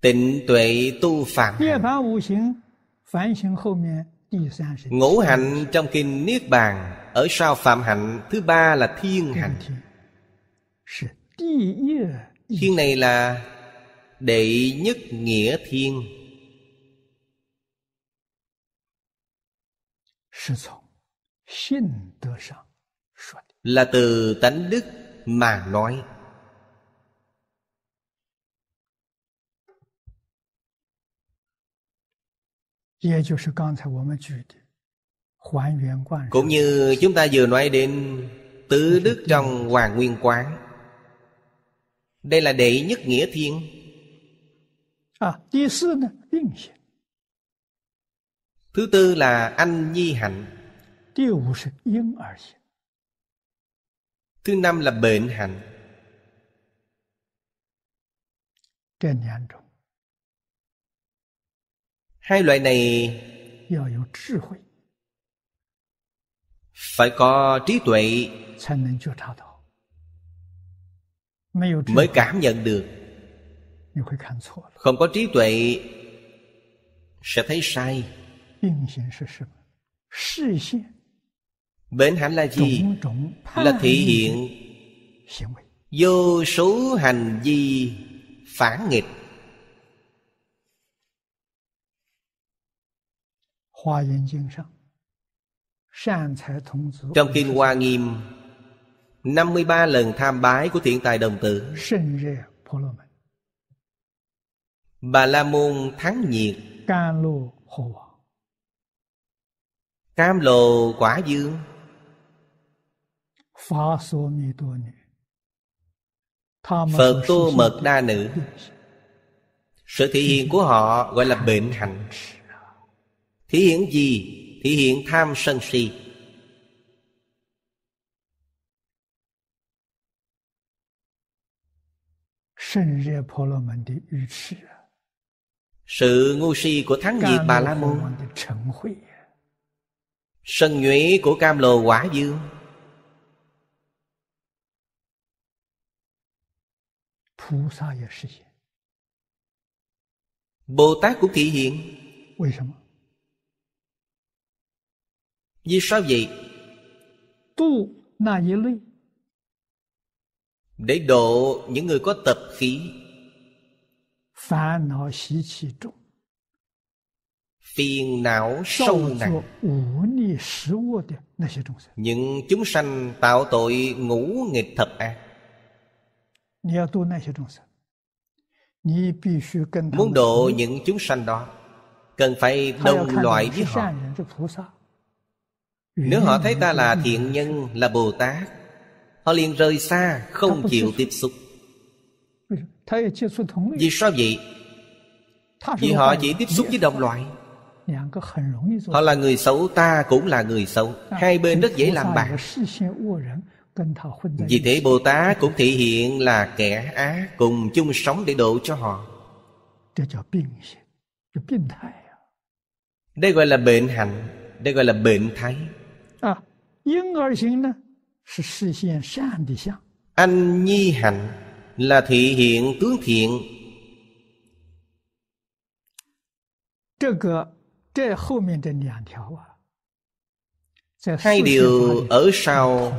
tịnh tuệ tu phạm hạnh. Ngũ hạnh trong kinh Niết Bàn, ở sau phạm hạnh thứ ba là thiên hạnh. Thiên này là đệ nhất nghĩa thiên, là từ tánh đức mà nói. Cũng như chúng ta vừa nói đến tứ đức trong Hoàn Nguyên Quán, đây là đệ nhất nghĩa thiên. Thứ tư là anh nhi hạnh. Thứ năm là bệnh hạnh. Hai loại này phải có trí tuệ mới cảm nhận được. Không có trí tuệ sẽ thấy sai. Bệnh hạnh là gì? Là thể hiện vô số hành vi phản nghịch. Trong Kinh Hoa Nghiêm, năm mươi ba lần tham bái của Thiện Tài Đồng Tử, Bà La Môn thắng nhiệt. Cam Lồ Quả Dương Phật Tô Mật Đa Nữ, sự thể hiện của họ gọi là bệnh hạnh. Thể hiện gì? Thể hiện tham sân si. Sự ngu si của thắng nhiệt Bà La Môn, sân nhuế của Cam Lồ Quả Dương, Bồ Tát cũng thể hiện. Vì sao vậy? Để độ những người có tập khí phiền não sâu nặng, những chúng sanh tạo tội ngũ nghịch thập ác. Muốn độ những chúng sanh đó, cần phải đồng loại với họ. Nếu họ thấy ta là thiện nhân, là Bồ Tát, họ liền rời xa, không chịu tiếp xúc. Vì sao vậy? Vì họ chỉ tiếp xúc với đồng loại. Họ là người xấu, ta cũng là người xấu, hai bên rất dễ làm bạn. Vì thế Bồ Tát cũng thể hiện là kẻ ác, cùng chung sống để độ cho họ. Đây gọi là bệnh hạnh, đây gọi là bệnh thái. Anh nhi hạnh là thể hiện tướng thiện. Hai điều ở sau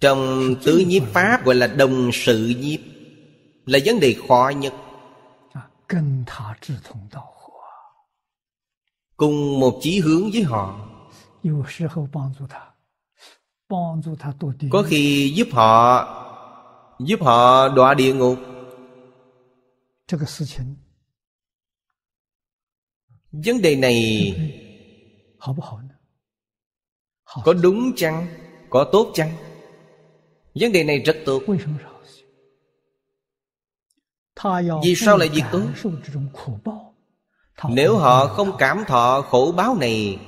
trong tứ nhiếp pháp gọi là đồng sự nhiếp, là vấn đề khó nhất. Cùng một chí hướng với họ, có khi giúp họ giúp họ đọa địa ngục. Vấn đề này có đúng chăng? Có tốt chăng? Vấn đề này rất tốt. Vì sao lại việc tốt? Nếu họ không cảm thọ khổ báo này,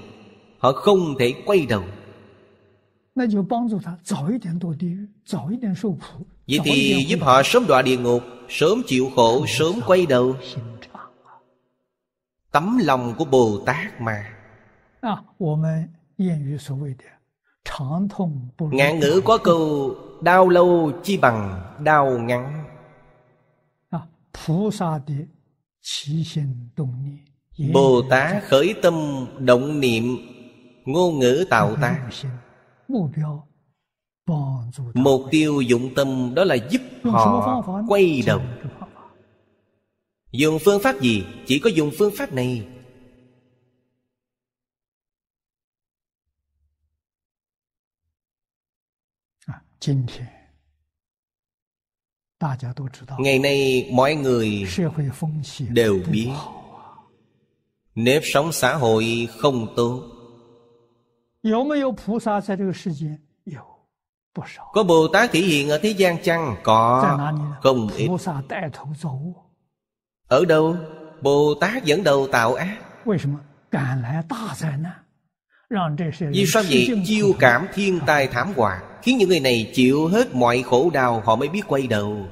họ không thể quay đầu. Vậy thì giúp họ sớm đọa địa ngục, sớm chịu khổ, sớm quay đầu. Tấm lòng của Bồ Tát mà. Ngạn ngữ có câu đau lâu chi bằng đau ngắn. Bồ Tát khởi tâm động niệm, ngôn ngữ tạo tác, mục tiêu dụng tâm đó là giúp họ quay đầu. Dùng phương pháp gì? Chỉ có dùng phương pháp này. Ngày nay mọi người đều biết nếp sống xã hội không tốt, Có Bồ Tát thể hiện ở thế gian chăng? Có. Không ít. Ở đâu? Bồ Tát dẫn đầu tạo ác. Vì sao vậy? Chiêu cảm thiên tai thảm họa, khiến những người này chịu hết mọi khổ đau, họ mới biết quay đầu.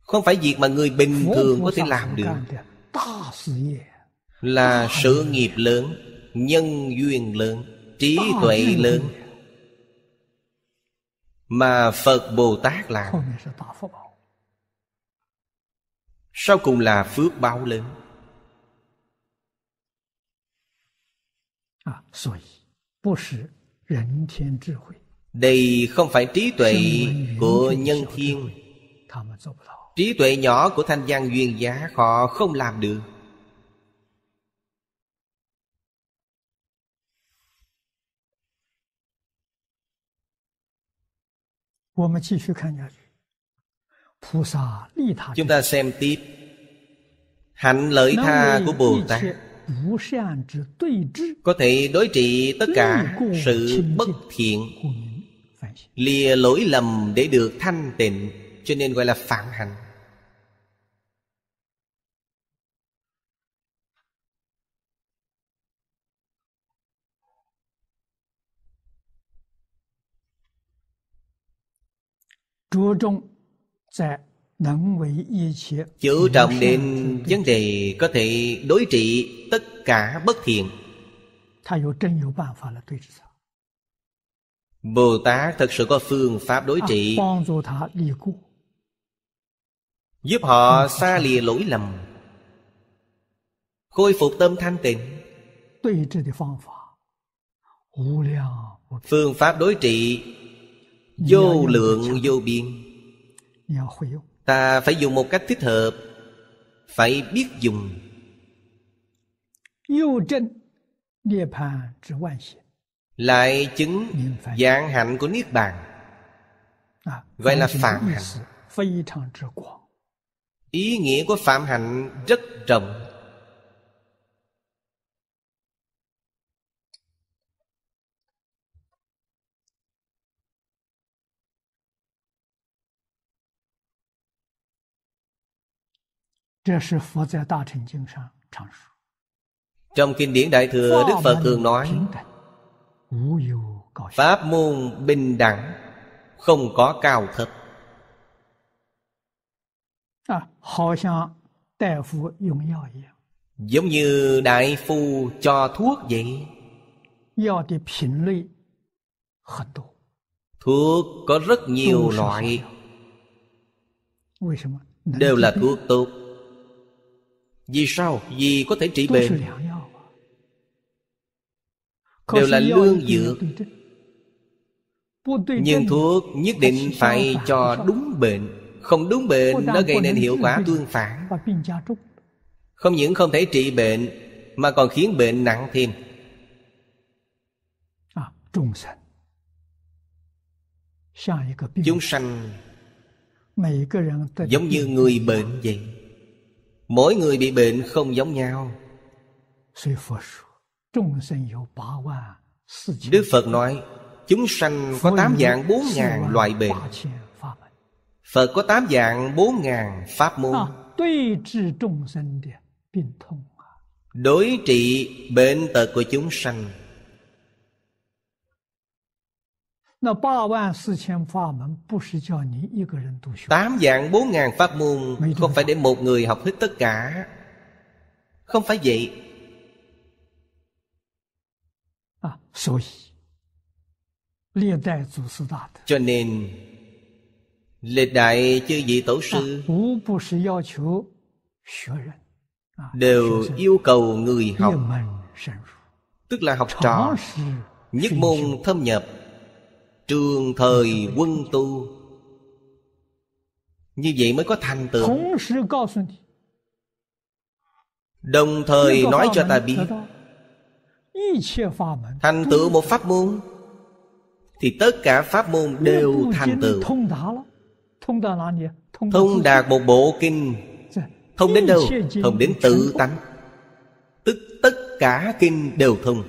Không phải việc mà người bình thường có thể làm được, là sự nghiệp lớn, nhân duyên lớn, trí tuệ lớn mà Phật Bồ Tát làm. Sau cùng là phước báo lớn. Đây không phải trí tuệ của nhân thiên. Trí tuệ nhỏ của thanh văn duyên giá họ không làm được. Chúng ta xem tiếp. Hạnh lợi tha của Bồ Tát có thể đối trị tất cả sự bất thiện, lìa lỗi lầm để được thanh tịnh, cho nên gọi là phạm hạnh. Chú trọng đến vấn đề có thể đối trị tất cả bất thiện. Bồ Tát thật sự có phương pháp đối trị, giúp họ xa lìa lỗi lầm, khôi phục tâm thanh tịnh. Phương pháp đối trị vô lượng vô biên, ta phải dùng một cách thích hợp, phải biết dùng. Lại chứng dạng hạnh của Niết Bàn, gọi là phạm hạnh. Ý nghĩa của phạm hạnh rất rộng. Trong kinh điển Đại Thừa, Đức Phật thường nói pháp môn bình đẳng, không có cao thấp. Giống như đại phu cho thuốc vậy. Thuốc có rất nhiều loại, đều là thuốc tốt. Vì sao? Vì có thể trị bệnh. Đều là lương dược, nhưng thuốc nhất định phải cho đúng bệnh. Không đúng bệnh, nó gây nên hiệu quả tương phản. Không những không thể trị bệnh, mà còn khiến bệnh nặng thêm. Chúng sanh giống như người bệnh vậy. Mỗi người bị bệnh không giống nhau. Đức Phật nói chúng sanh có tám vạn bốn ngàn loại bệnh, Phật có tám vạn bốn ngàn pháp môn. Đối trị bệnh tật của chúng sanh. Tám vạn bốn ngàn pháp môn không phải để một người học hết tất cả. Không phải vậy. Cho nên lịch đại chư vị tổ sư đều yêu cầu người học, tức là học trò, nhất môn thâm nhập, trường thời quân tu, như vậy mới có thành tựu. Đồng thời nói cho ta biết thành tựu một pháp môn thì tất cả pháp môn đều thành tựu. Thông đạt một bộ kinh, thông đến đâu? Thông đến tự tánh, tức tất cả kinh đều thông.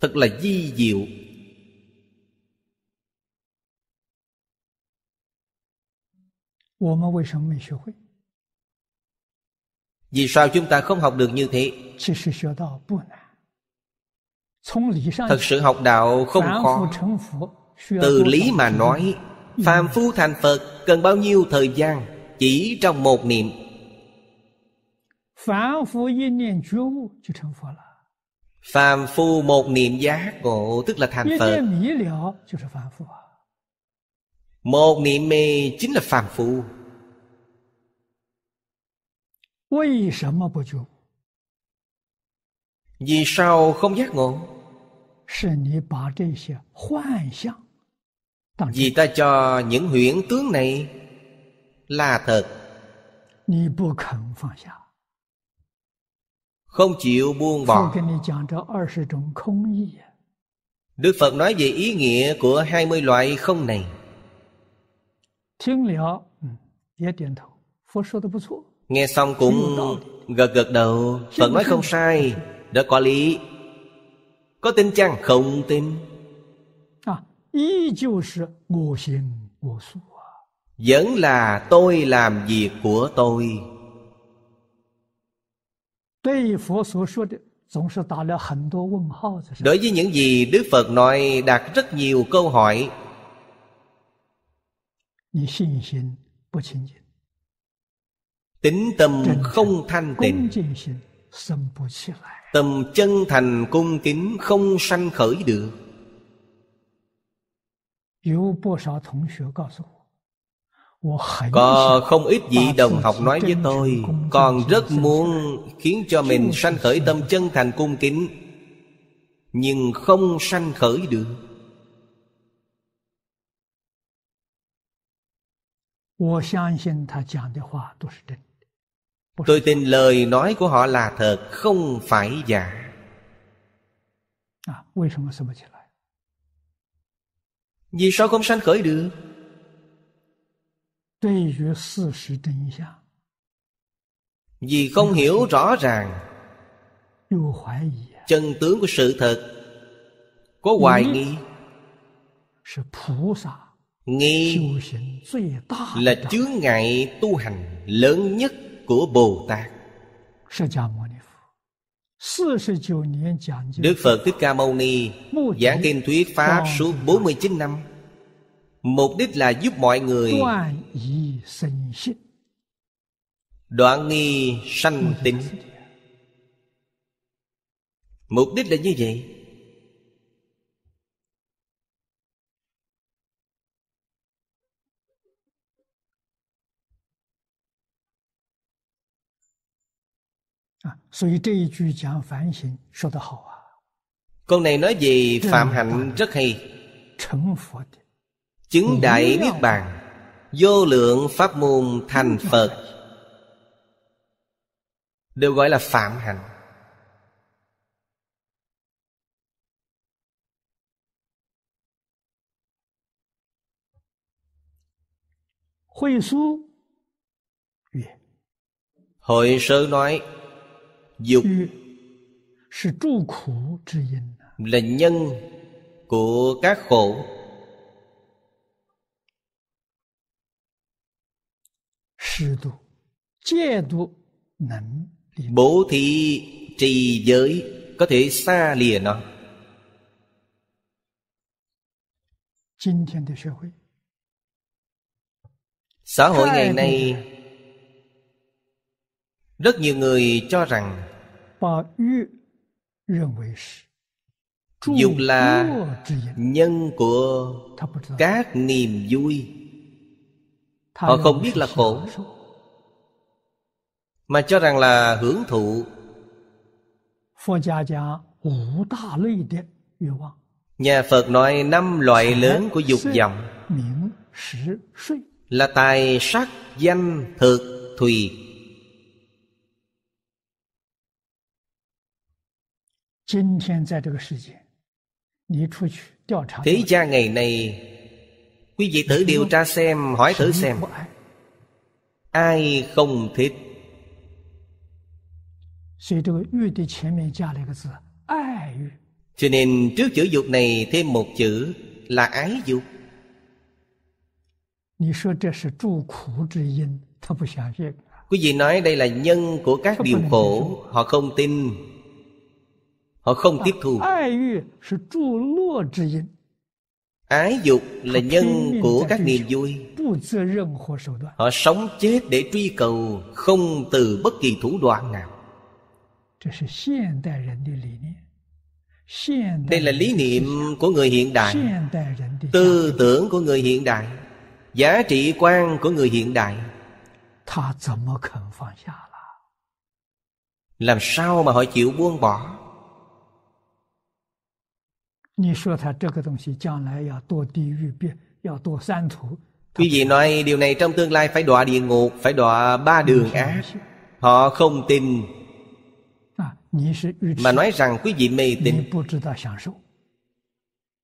Thật là vi diệu. Vì sao chúng ta không học được như thế? Thật sự học đạo không khó. Từ lý mà nói, phàm phu thành Phật cần bao nhiêu thời gian? Chỉ trong một niệm. Phàm phu một niệm giác ngộ tức là thành Phật. Một niệm mê chính là phàm phu. Vì sao không giác ngộ? Vì ta cho những huyễn tướng này là thật, không chịu buông bỏ. Đức Phật nói về ý nghĩa của hai mươi loại không này. Nghe xong cũng gật gật đầu. Phật nói không sai, đã có lý. Có tin chăng? Không tin. Vẫn là tôi làm việc của tôi. Đối với những gì Đức Phật nói đặt rất nhiều câu hỏi. Tính tâm không thanh tịnh, tâm chân thành cung kính không sanh khởi được. Có không ít vị đồng học nói với tôi, còn rất muốn khiến cho mình sanh khởi tâm chân thành cung kính, nhưng không sanh khởi được. Tôi tin lời nói của họ là thật, không phải giả. Vì sao không sanh khởi được? Vì không hiểu rõ ràng chân tướng của sự thật. Có hoài nghi. Nghi là chướng ngại tu hành lớn nhất của Bồ Tát. Đức Phật Thích Ca Mâu Ni giảng kinh thuyết pháp suốt bốn mươi chín năm, mục đích là giúp mọi người đoạn nghi sanh tín. Mục đích là như vậy. Câu này nói về phạm hạnh rất hay. Chứng đại Niết Bàn, vô lượng pháp môn thành Phật, đều gọi là phạm hạnh. Hội sớ nói dục là nhân của các khổ, bố thí trì giới có thể xa lìa nó. Xã hội ngày nay rất nhiều người cho rằng dục là nhân của các niềm vui. Họ không biết là khổ, mà cho rằng là hưởng thụ. Nhà Phật nói năm loại lớn của dục vọng là tài, sắc, danh, thực, thùy. Thế gian ngày nay, quý vị thử điều tra xem, hỏi thử xem, ai không thích? Cho nên trước chữ dục này thêm một chữ là ái dục. Quý vị nói đây là nhân của các điều khổ, họ không tin, họ không tiếp thu. Ái dục là nhân của các niềm vui, họ sống chết để truy cầu, không từ bất kỳ thủ đoạn nào. Đây là lý niệm của người hiện đại, tư tưởng của người hiện đại, giá trị quan của người hiện đại. Làm sao mà họ chịu buông bỏ? Quý vị nói điều này trong tương lai phải đọa địa ngục, phải đọa ba đường ác. Họ không tin mà nói rằng quý vị mê tín,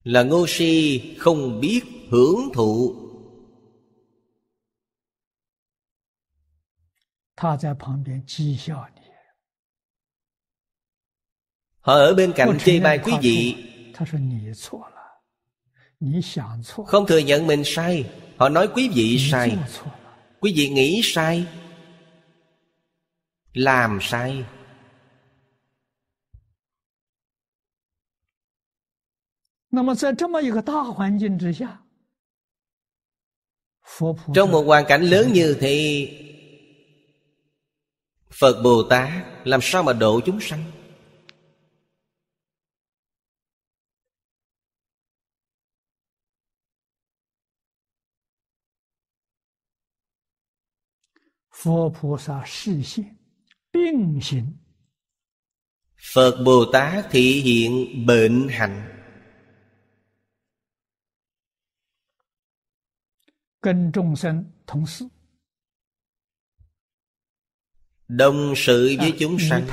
là ngu si, không biết hưởng thụ. Họ ở bên cạnh chê bai quý vị, không thừa nhận mình sai. Họ nói quý vị sai, quý vị nghĩ sai, làm sai. Trong một hoàn cảnh lớn như thế, Phật Bồ Tát làm sao mà độ chúng sanh? Phật Bồ Tát thị hiện bệnh hạnh, đồng sự với chúng sanh.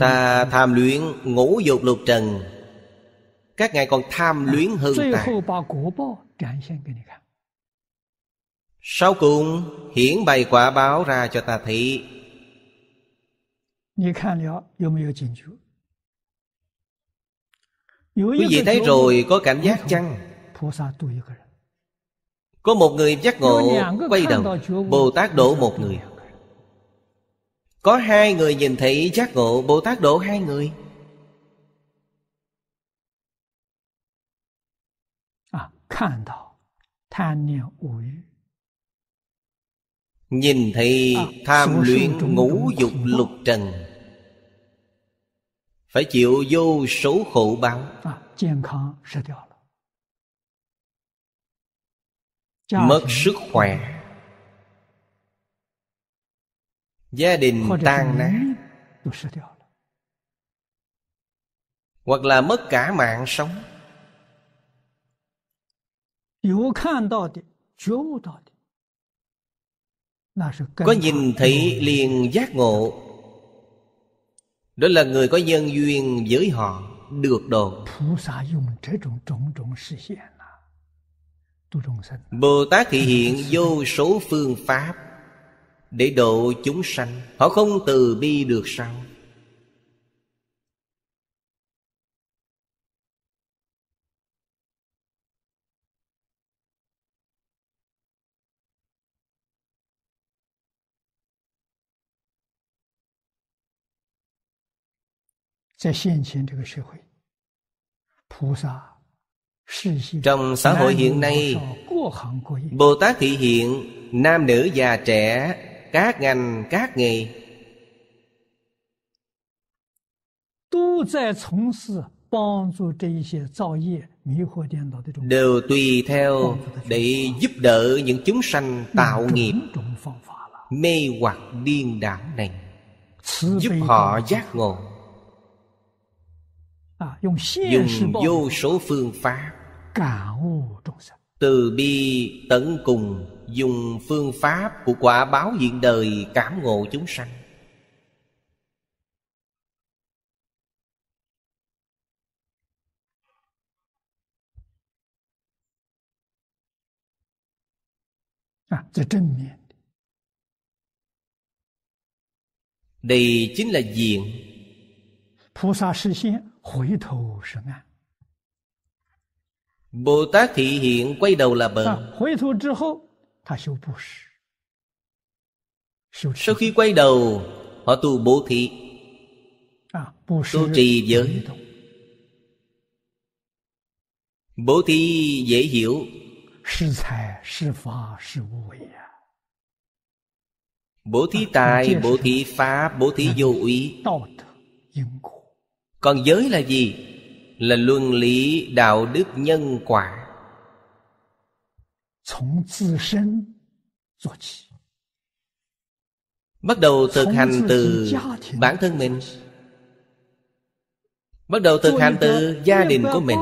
Ta tham luyến ngũ dục lục trần, các ngài còn tham luyến hơn ta. Sau cùng hiển bày quả báo ra cho ta thấy. Quý vị thấy rồi có cảm giác chăng? Có một người giác ngộ quay đầu, Bồ Tát độ một người. Có hai người nhìn thấy giác ngộ, Bồ Tát độ hai người. Nhìn thấy tham luyện ngũ dục lục trần, phải chịu vô số khổ báo. Mất sức khỏe, gia đình tan nát, hoặc là mất cả mạng sống. Có nhìn thấy liền giác ngộ, đó là người có nhân duyên với họ được độ. Bồ Tát thị hiện vô số phương pháp để độ chúng sanh, họ không từ bi được sao? Trong xã hội hiện nay, Bồ Tát thị hiện nam nữ già trẻ, các ngành các nghề, đều tùy theo để giúp đỡ những chúng sanh tạo nghiệp mê hoặc điên đảo này, giúp họ giác ngộ. Dùng vô số phương pháp từ bi tận cùng, dùng phương pháp của quả báo hiện đời cảm ngộ chúng sanh. Đây chính là diện. Bồ Tát thị hiện quay đầu là bờ. Sau khi quay đầu, họ tu bố thí, tu trì giới. Bố thí dễ hiểu. Bố thí tài, bố thí pháp, bố thí vô úy. Còn giới là gì? Là luân lý, đạo đức, nhân quả. Bắt đầu thực hành từ bản thân mình, bắt đầu thực hành từ gia đình của mình.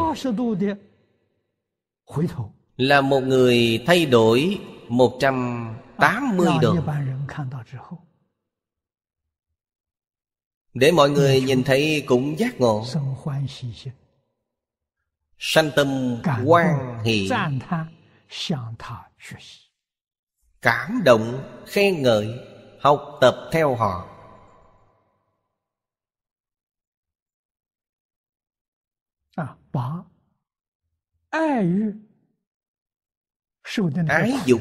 Là một người thay đổi một trăm tám mươi độ, để mọi người nhìn thấy cũng giác ngộ, sanh tâm hoan hỷ, cảm động, khen ngợi, học tập theo họ. Ái dục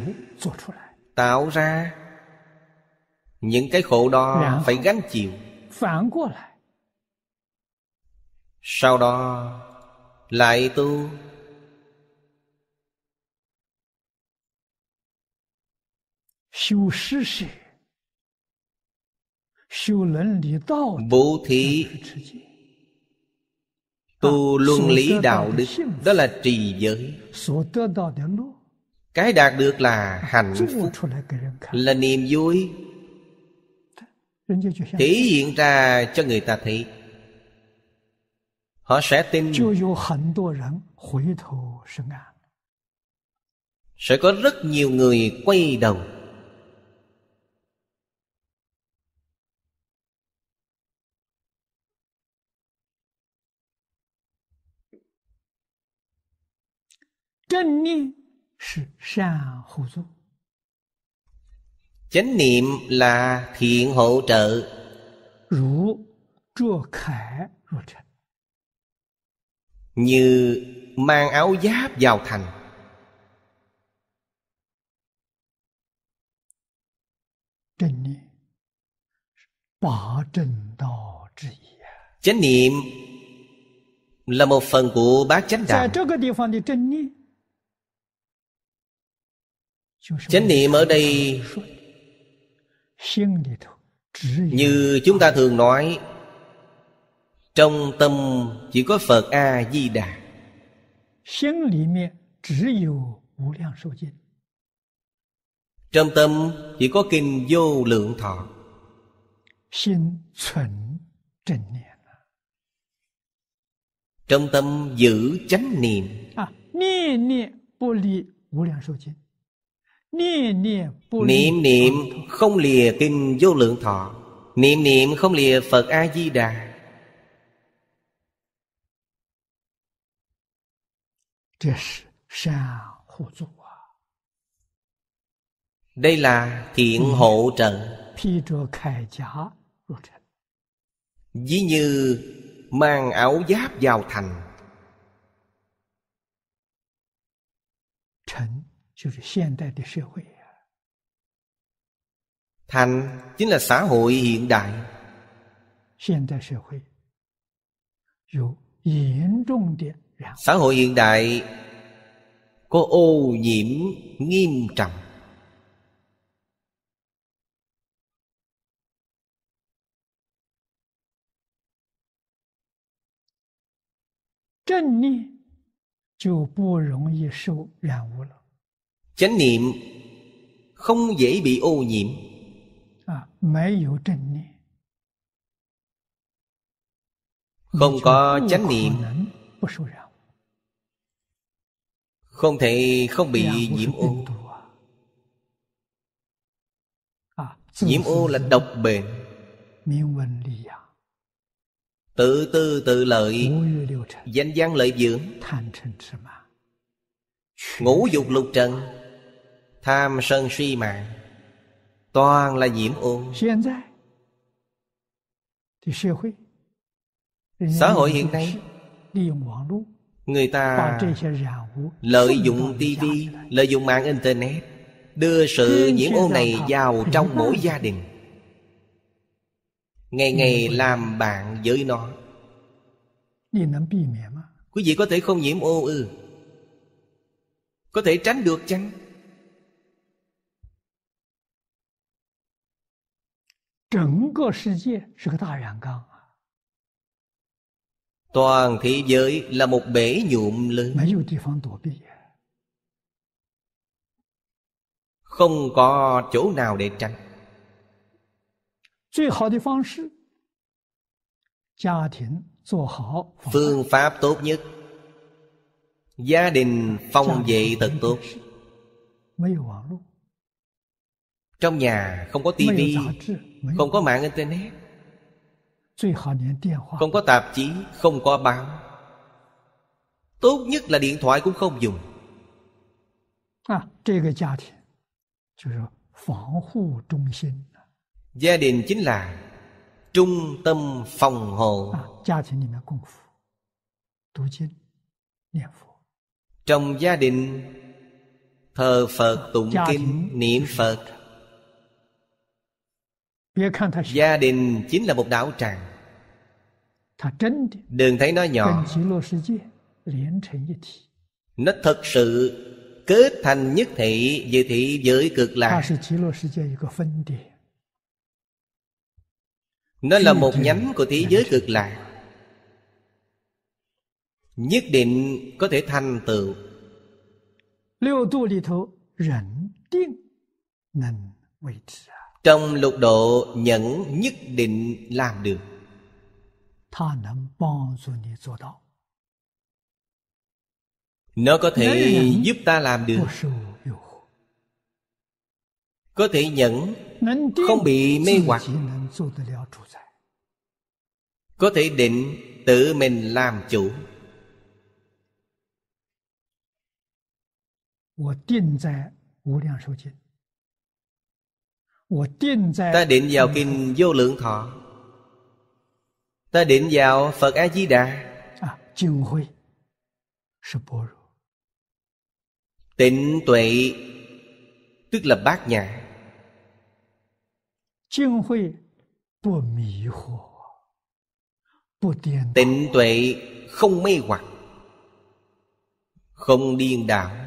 tạo ra những cái khổ đó phải gánh chịu. Sau đó lại tu. Bố thí, tu luân lý đạo đức, đó là trì giới. Cái đạt được là hạnh phúc, là niềm vui, thể hiện ra cho người ta thấy, họ sẽ tin. Sẽ có rất nhiều người quay đầu. Chánh niệm là thiện hỗ trợ. Như mang áo giáp vào thành. Chánh niệm là một phần của bát chánh đạo. Chánh niệm ở đây, như chúng ta thường nói, trong tâm chỉ có Phật A Di Đà. Trong tâm chỉ có kinh Vô Lượng Thọ. Trong tâm giữ chánh niệm. Niệm niệm không lìa kinh Vô Lượng Thọ, niệm niệm không lìa Phật A Di Đà. Đây là thiện hộ trợ. Ví như mang áo giáp vào thành. Thành chính là xã hội hiện đại. Xã hội hiện đại có ô nhiễm nghiêm trọng. Chánh niệm không dễ bị ô nhiễm. Không có chánh niệm, không thể không bị nhiễm ô. Nhiễm ô là độc bệnh. Tự tư tự lợi, danh văn lợi dưỡng, ngũ dục lục trần, tham sân si mạng, toàn là nhiễm ô. Xã hội hiện nay người ta lợi dụng ti vi, lợi dụng mạng internet, đưa sự nhiễm ô này vào trong mỗi gia đình, ngày ngày làm bạn với nó. Quý vị có thể không nhiễm ô ư? Có thể tránh được chăng? Toàn thế giới là một bể nhuộm lớn, không có chỗ nào để tránh. Phương pháp tốt nhất, gia đình phòng vệ thật tốt. Trong nhà không có tivi, không có mạng internet, không có tạp chí, không có báo. Tốt nhất là điện thoại cũng không dùng. Gia đình chính là trung tâm phòng hộ. Trong gia đình thờ Phật, tụng kinh, niệm Phật. Gia đình chính là một đạo tràng. Đừng thấy nó nhỏ, nó thật sự kết thành nhất thể về thế giới Cực Lạc. Nó là một nhánh của thế giới Cực Lạc, nhất định có thể thành tựu. Trong lục độ nhẫn nhất định làm được. Nó có thể giúp ta làm được. Có thể nhẫn, không bị mê hoặc. Có thể định, tự mình làm chủ. Ta định vào kinh Vô Lượng Thọ, ta định vào Phật A Di Đà. Tịnh tuệ tức là bát nhã. Tịnh tuệ không mê hoặc, không điên đảo.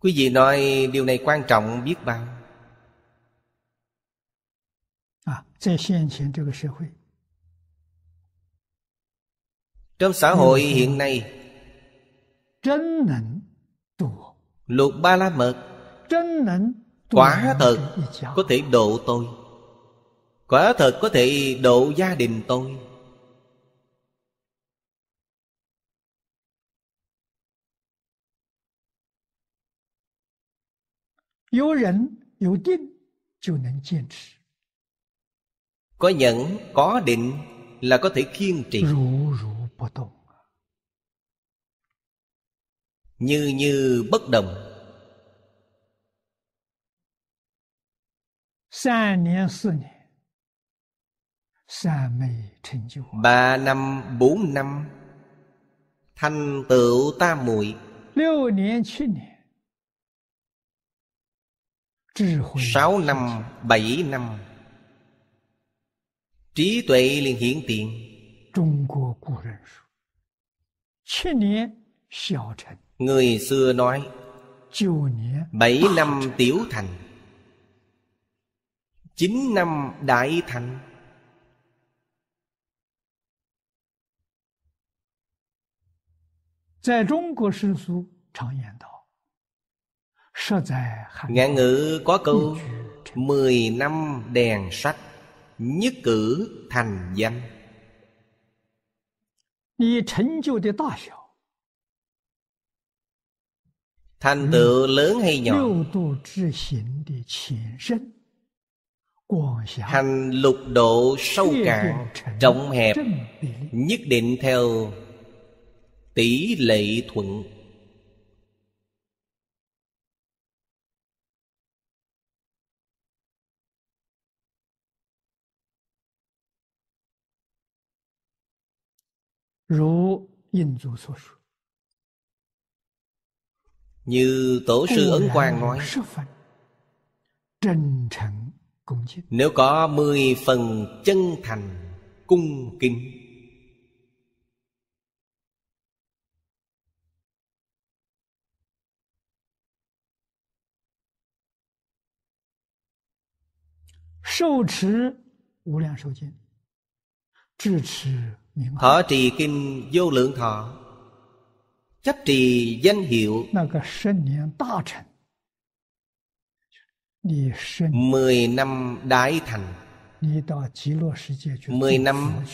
Quý vị nói điều này quan trọng biết bao. Trong xã hội hiện nay, lục ba la mật quả thật có thể độ tôi, quả thật có thể độ gia đình tôi. Có nhẫn, có định là có thể kiên trì. Như như bất động. Ba năm, bốn năm thành tựu tam muội. Sáu năm, bảy năm trí tuệ liền hiển tiện. Người xưa nói bảy năm tiểu thành, chín năm đại thành. Ngạn ngữ có câu mười năm đèn sách, nhất cử thành danh. Thành tựu lớn hay nhỏ, hành lục độ sâu cạn rộng hẹp, nhất định theo tỷ lệ thuận. Như Tổ sư Ấn Quang nói, nếu có mười phần chân thành cung kính, thọ trì kinh Vô Lượng Thọ, chấp trì danh hiệu mười năm đại thành, mười năm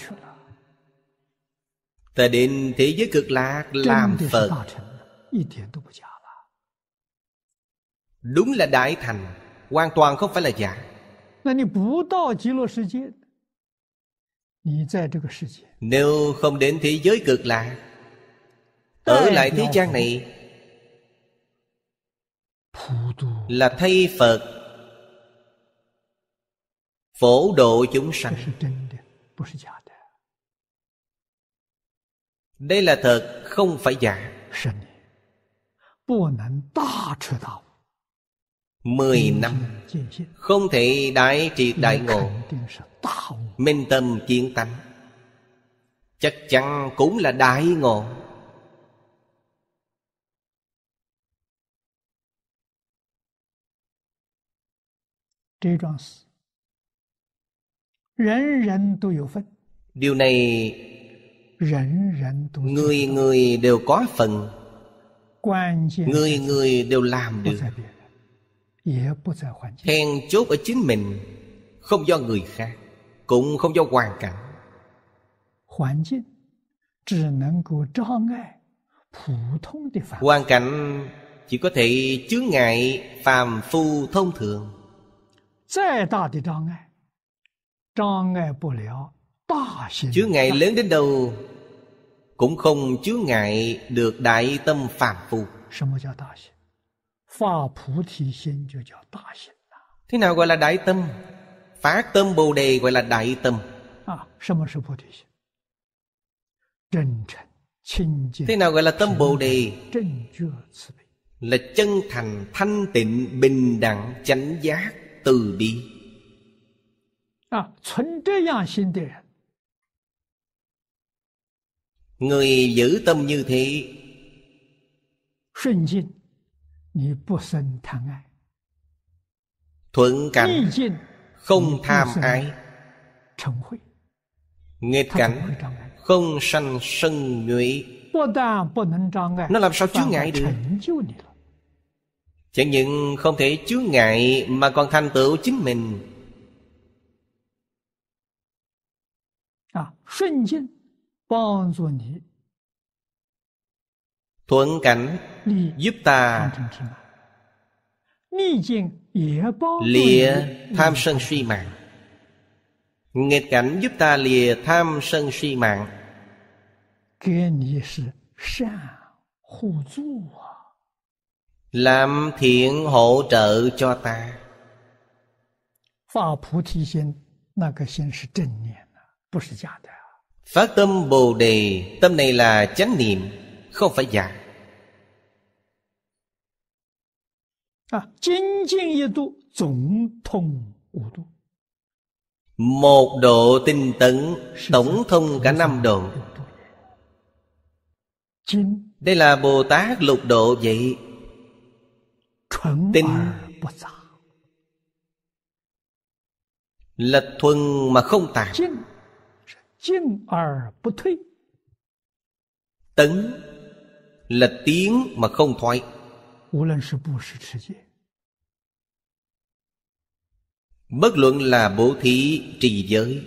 ta đến thế giới cực lạc làm Phật, đúng là đại thành, hoàn toàn không phải là giả. Nếu không đến thế giới cực lạc, ở lại thế gian này là thay Phật phổ độ chúng sanh. Đây là thật, không phải giả. Mười năm không thể đại triệt đại ngộ, minh tâm kiến tánh, chắc chắn cũng là đại ngộ. Điều này người người đều có phần, người người đều làm được. Then chốt ở chính mình, không do người khác, cũng không do hoàn cảnh. Hoàn cảnh chỉ có thể chướng ngại phàm phu thông thường. Chướng ngại lớn đến đâu cũng không chướng ngại được đại tâm phàm phu. Thế nào gọi là đại tâm? Phát tâm Bồ Đề gọi là đại tâm. Thế nào gọi là tâm Bồ Đề? Là chân thành, thanh tịnh, bình đẳng, chánh giác, từ bi. Người giữ tâm như thế, thuận cảnh không tham ái, nghịch cảnh không sanh sân nhuệ. Nó làm sao chướng ngại được? Chẳng những không thể chướng ngại mà còn thành tựu chính mình. Thuận cảnh giúp ta lìa tham sân si mạng, nghịch cảnh giúp ta lìa tham sân si mạng. Làm thiện hỗ trợ cho ta. Phát tâm Bồ Đề, tâm này là chánh niệm, không phải giả. Một độ tinh tấn, tổng thông cả năm độ. Đây là Bồ Tát lục độ vậy. Tinh là thuần mà không tạp, tấn là tiếng mà không thoái. Bất luận là bố thí, trì giới,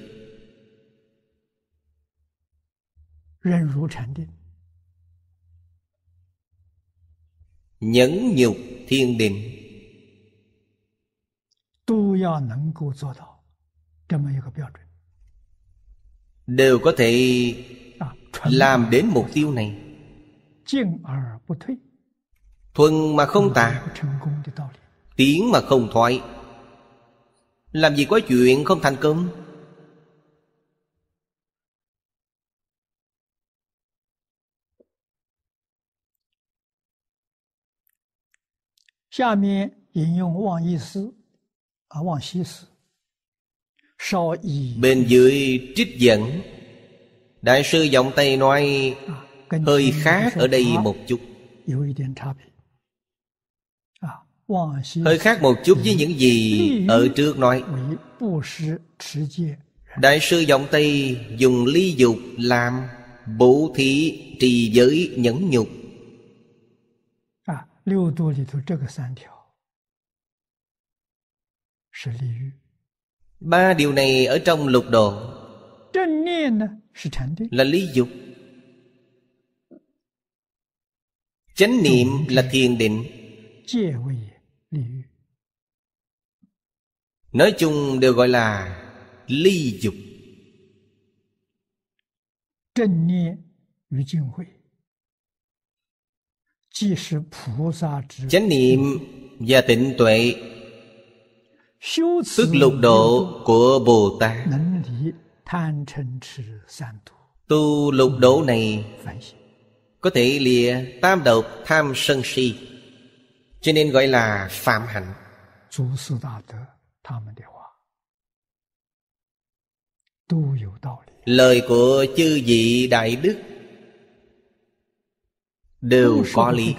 nhẫn nhục, thiền định, đều có thể làm đến mục tiêu này. Thuần mà không tà, tiếng mà không thoái. Làm gì có chuyện không thành công? 下面引用忘义师啊，忘西师。稍以bên dưới trích dẫn đại sư giọng Tây nói hơi khác ở đây một chút, hơi khác một chút với những gì ở trước nói. Đại sư giọng Tây dùng ly dục làm bố thí, trì giới, nhẫn nhục. Ba điều này ở trong lục độ là lý dục, chánh niệm là thiền định. Nói chung đều gọi là ly dục. Chánh niệm và tịnh tuệ, tức lục độ của Bồ Tát. Tu lục độ này có thể lìa tam độc, tham sân si, cho nên gọi là phạm hạnh. Lời của chư vị đại đức đều có lý,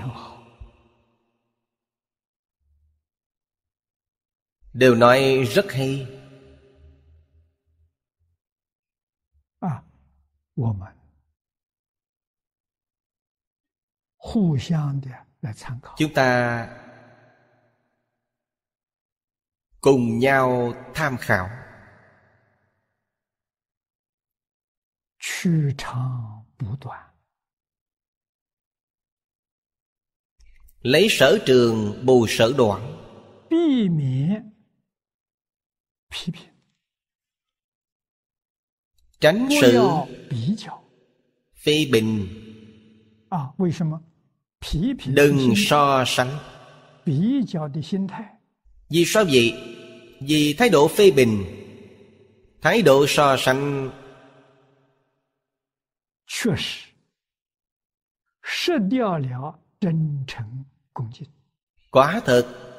đều nói rất hay. Chúng ta cùng nhau tham khảo. Lấy sở trường bù sở đoạn, tránh sự phê bình. Đừng so sánh. Vì sao vậy? Vì thái độ phê bình, thái độ so sánh quả thật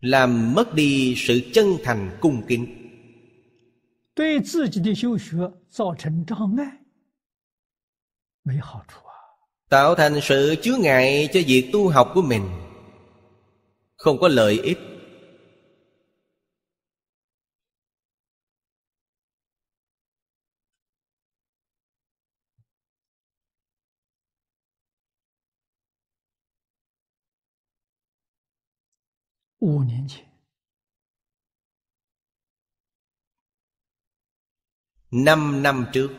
làm mất đi sự chân thành cung kính, tạo thành sự chướng ngại cho việc tu học của mình, không có lợi ích. Năm năm trước,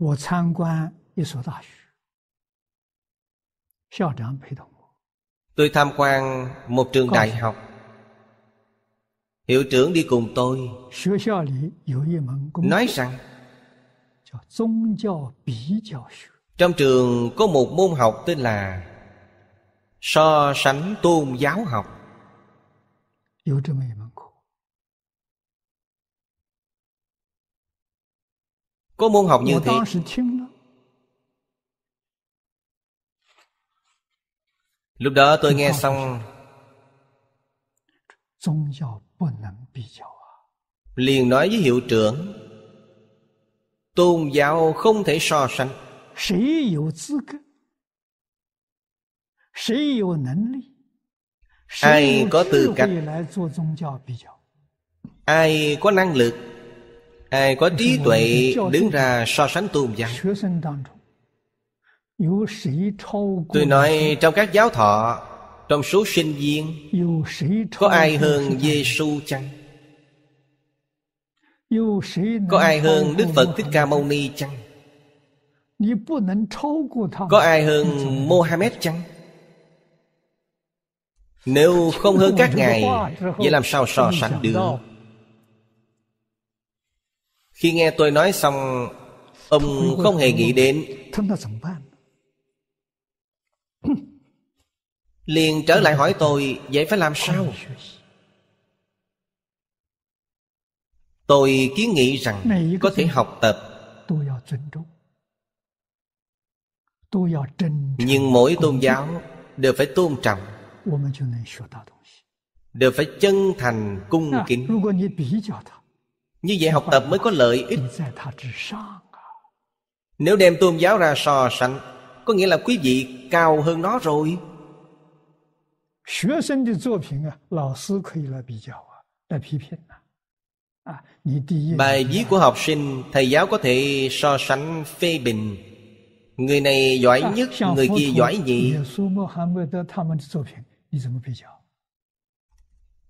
năm năm trước, tôi tham quan một trường đại học, hiệu trưởng đi cùng tôi, nói rằng trong trường có một môn học tên là so sánh tôn giáo học. Có môn học như thế. Lúc đó tôi nghe xong liền nói với hiệu trưởng, tôn giáo không thể so sánh. Ai có tư cách, ai có năng lực, ai có trí tuệ đứng ra so sánh tôn giáo. Tôi nói trong các giáo thọ, trong số sinh viên, có ai hơn Giê-xu chăng? Có ai hơn Đức Phật Thích Ca Mâu Ni chăng? Có ai hơn Mohammed chăng? Nếu không hơn các ngài, vậy làm sao so sánh được? Khi nghe tôi nói xong, ông không hề nghĩ đến, liền trở lại hỏi tôi, vậy phải làm sao? Tôi kiến nghị rằng có thể học tập, Nhưng mỗi tôn giáo đều phải tôn trọng, đều phải chân thành cung kính. Như vậy học tập mới có lợi ích. Nếu đem tôn giáo ra so sánh, có nghĩa là quý vị cao hơn nó rồi. Bài viết của học sinh, thầy giáo có thể so sánh phê bình. Người này giỏi nhất, người kia giỏi nhì.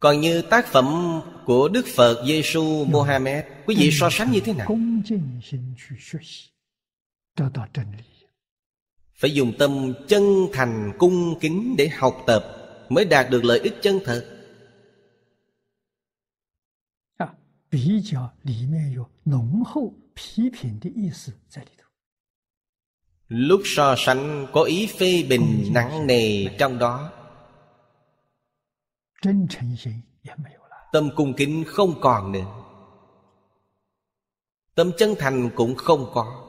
Còn như tác phẩm của Đức Phật, Giê-xu, Mohammed, quý vị so sánh như thế nào? Phải dùng tâm chân thành cung kính để học tập, mới đạt được lợi ích chân thật. Lúc so sánh có ý phê bình nặng nề trong đó, tâm cung kính không còn nữa, tâm chân thành cũng không có.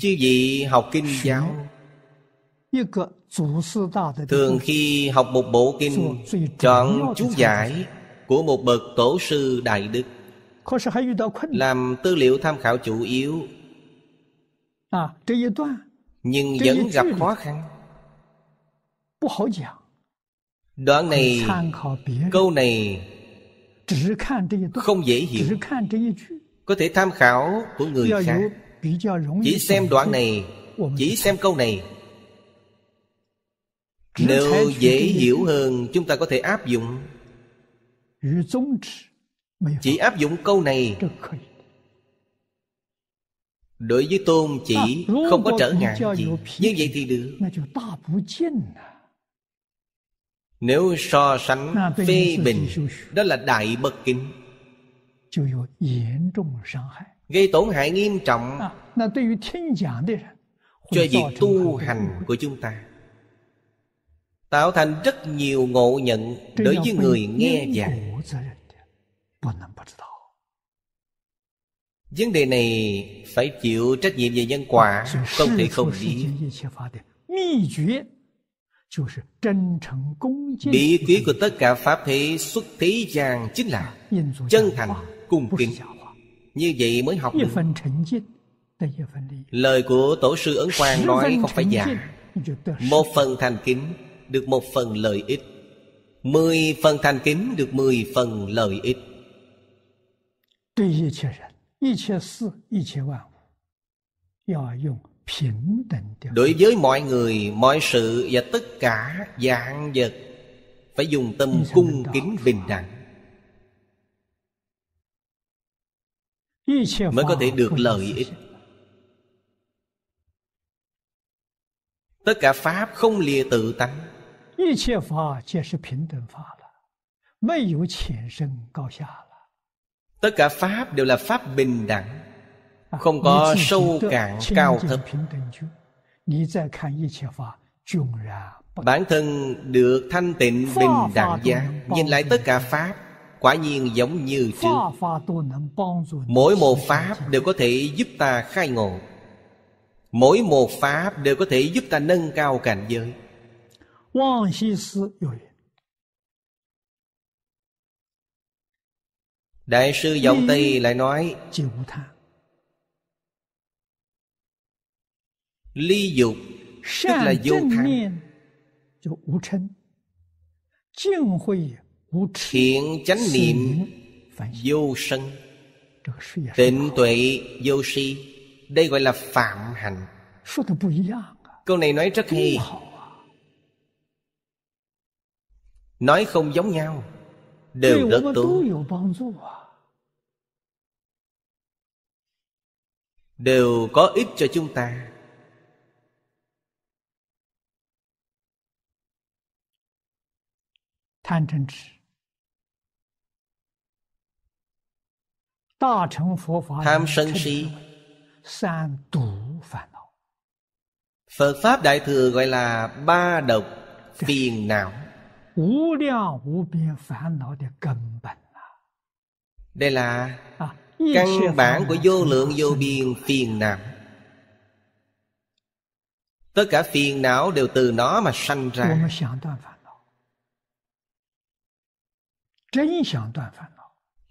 Chứ gì học kinh giáo, thường khi học một bộ kinh, chọn chú giải của một bậc tổ sư đại đức làm tư liệu tham khảo chủ yếu, nhưng vẫn gặp khó khăn. Đoạn này, câu này không dễ hiểu, có thể tham khảo của người khác. Chỉ xem đoạn này, chỉ xem câu này, nếu dễ hiểu hơn chúng ta có thể áp dụng. Chỉ áp dụng câu này đối với tôn chỉ không có trở ngại gì, như vậy thì được. Nếu so sánh phê bình, đó là đại bất kính, gây tổn hại nghiêm trọng cho việc tu hành của chúng ta, tạo thành rất nhiều ngộ nhận đối với người nghe giảng. Vấn đề này phải chịu trách nhiệm về nhân quả, không thể không biết. Bí quyết của tất cả pháp thế xuất thế gian chính là chân thành cung kính. Như vậy mới học được. Lời của Tổ sư Ấn Quang nói không phải giả. Một phần thành kính được một phần lợi ích, mười phần thành kính được mười phần lợi ích. Đối với mọi người, mọi sự và tất cả dạng vật phải dùng tâm cung kính bình đẳng, mới có thể được lợi ích. Tất cả pháp không lìa tự tánh, tất cả pháp đều là pháp bình đẳng, không có sâu cạn cao thấp. Bản thân được thanh tịnh bình đẳng giác, nhìn lại tất cả pháp quả nhiên giống như trước. Mỗi một pháp đều có thể giúp ta khai ngộ, mỗi một pháp đều có thể giúp ta nâng cao cảnh giới. Đại sư Dòng Tây lại nói, ly dục tức là vô tham, thiện chánh niệm vô sân, tịnh tuệ vô si, đây gọi là phạm hạnh. Câu này nói rất hay, nói không giống nhau, đều rất tốt, đều có ích cho chúng ta. Tham sân si, Phật Pháp Đại Thừa gọi là ba độc phiền não. Đây là căn bản của vô lượng vô biên phiền não. Tất cả phiền não đều từ nó mà sanh ra.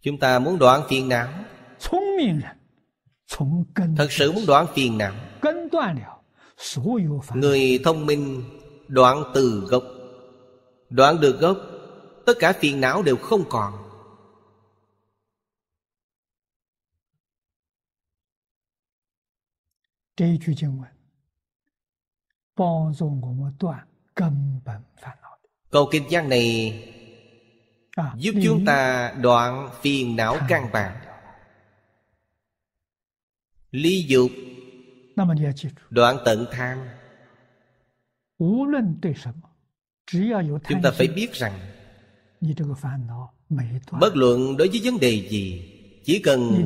Chúng ta muốn đoạn phiền não, thật sự muốn đoạn phiền não, người thông minh đoạn từ gốc. Đoạn được gốc, tất cả phiền não đều không còn. Câu kinh văn này giúp chúng ta đoạn phiền não căn bản. Ly dục, đoạn tận tham. Chúng ta phải biết rằng bất luận đối với vấn đề gì, chỉ cần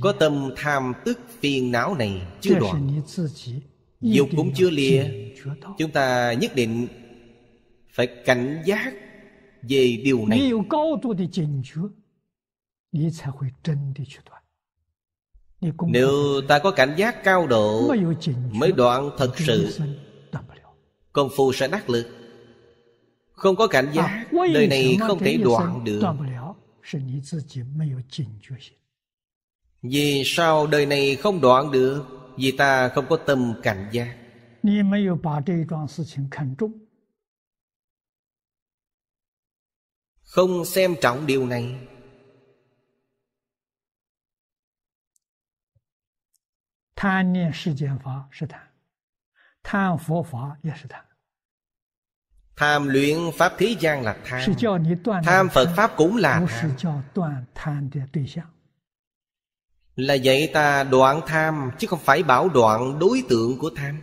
có tâm tham tức phiền não này chưa đoạn, dục cũng chưa lìa, chúng ta nhất định phải cảnh giác về điều này. Nếu ta có cảnh giác cao độ mới đoạn thật sự, công phu sẽ đắc lực. Không có cảnh giác, đời này không thể đoạn được. Vì sao đời này không đoạn được? Vì ta không có tâm cảnh giác. Không xem trọng điều này. Tham niệm thế gian pháp là tham, tham Phật pháp cũng là tham. Tham luyện pháp thế gian là tham, tham Phật pháp cũng là tham. Là vậy ta đoạn tham, chứ không phải bảo đoạn đối tượng của tham.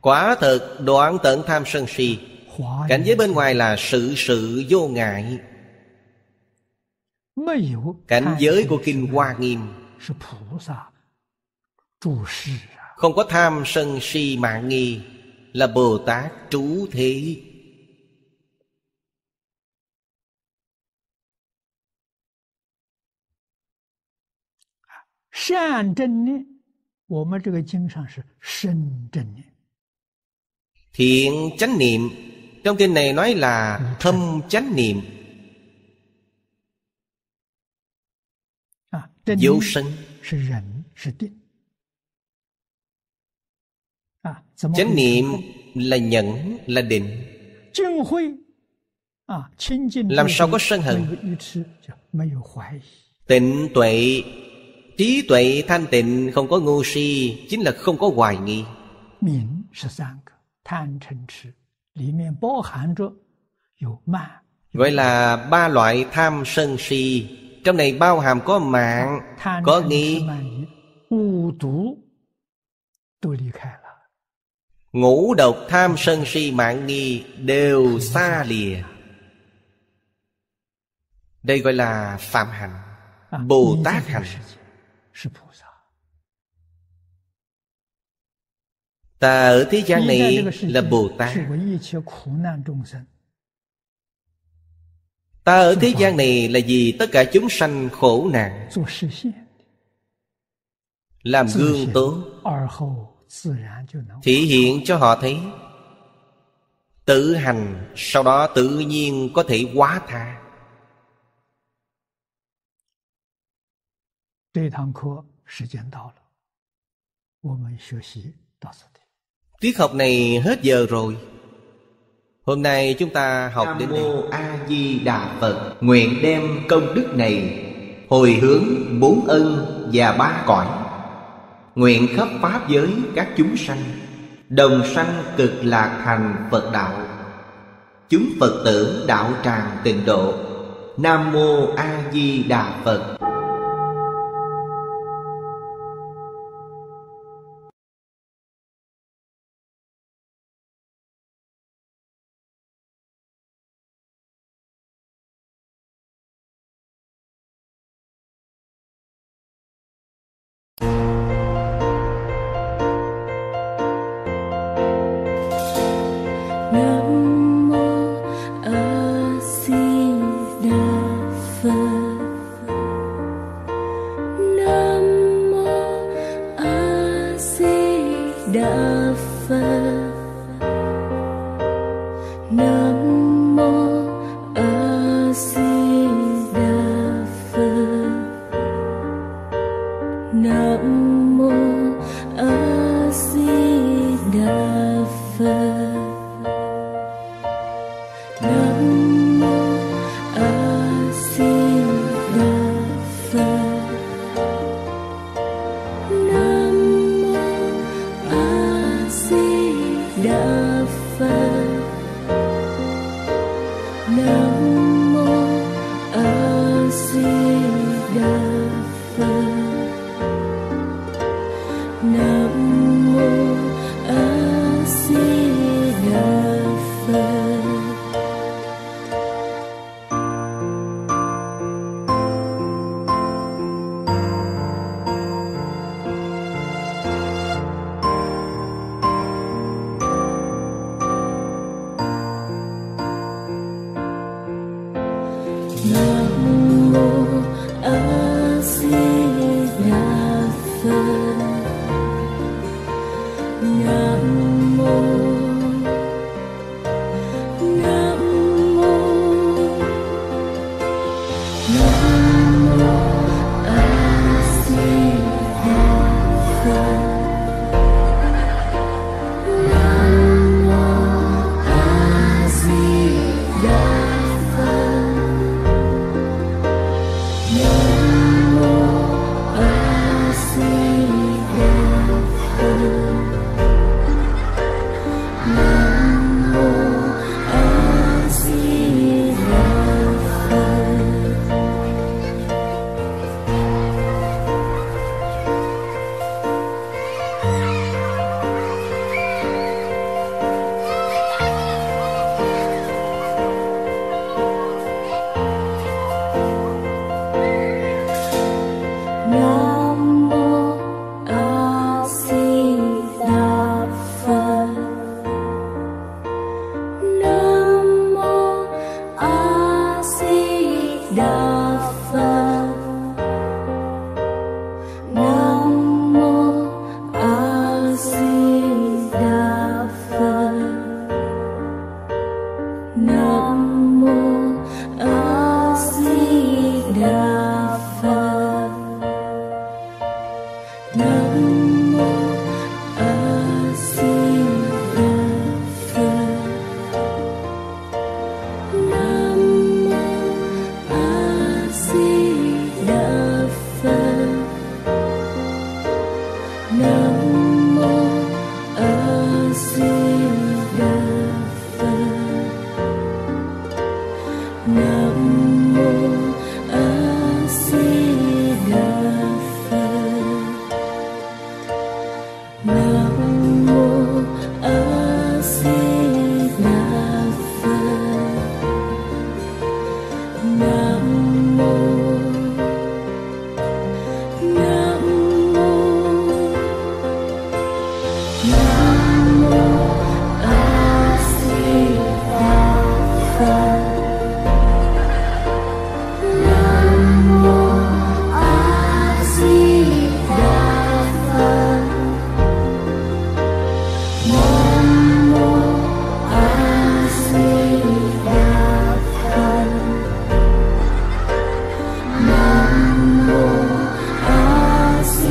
Quả thật đoạn tận tham sân si, cảnh giới bên ngoài là sự sự vô ngại. Cảnh giới của Kinh Hoa Nghiêm không có tham sân si mạng nghi, là Bồ Tát trú thế. Thiện chánh niệm trong kinh này nói là thâm chánh niệm, vô sân. Chánh niệm là nhẫn, là định. Làm sao có sân hận? Tịnh tuệ, trí tuệ thanh tịnh, không có ngu si, chính là không có hoài nghi. Vậy là ba loại tham sân si, trong này bao hàm có mạng, có nghi. Ngũ độc tham sân si mạng nghi đều xa lìa. Đây gọi là phạm hạnh, Bồ Tát hạnh. Ta ở thế gian này là Bồ Tát. Ta ở thế gian này là vì tất cả chúng sanh khổ nạn, làm gương tốt, thể hiện cho họ thấy. Tự hành, sau đó tự nhiên có thể hóa tha. Tiết học này hết giờ rồi. Hôm nay chúng ta học đến đây. Nam mô A Di Đà Phật. Nguyện đem công đức này hồi hướng bốn ân và ba cõi, nguyện khắp pháp giới các chúng sanh đồng sanh cực lạc thành Phật đạo. Chúng Phật tử đạo tràng Tịnh Độ. Nam mô A Di Đà Phật. Nam mô A Di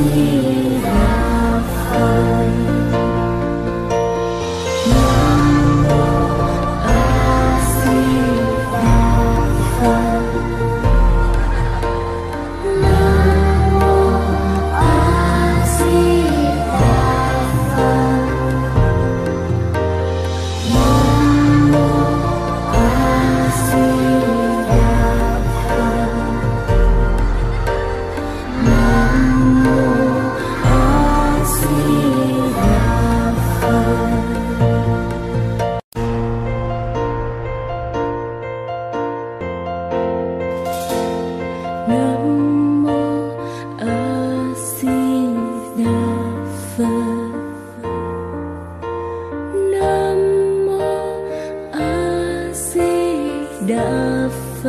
Đà Phật.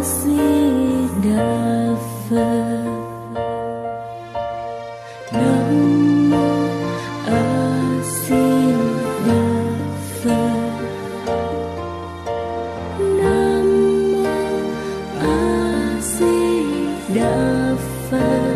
Nam mô A Di Đà Phật.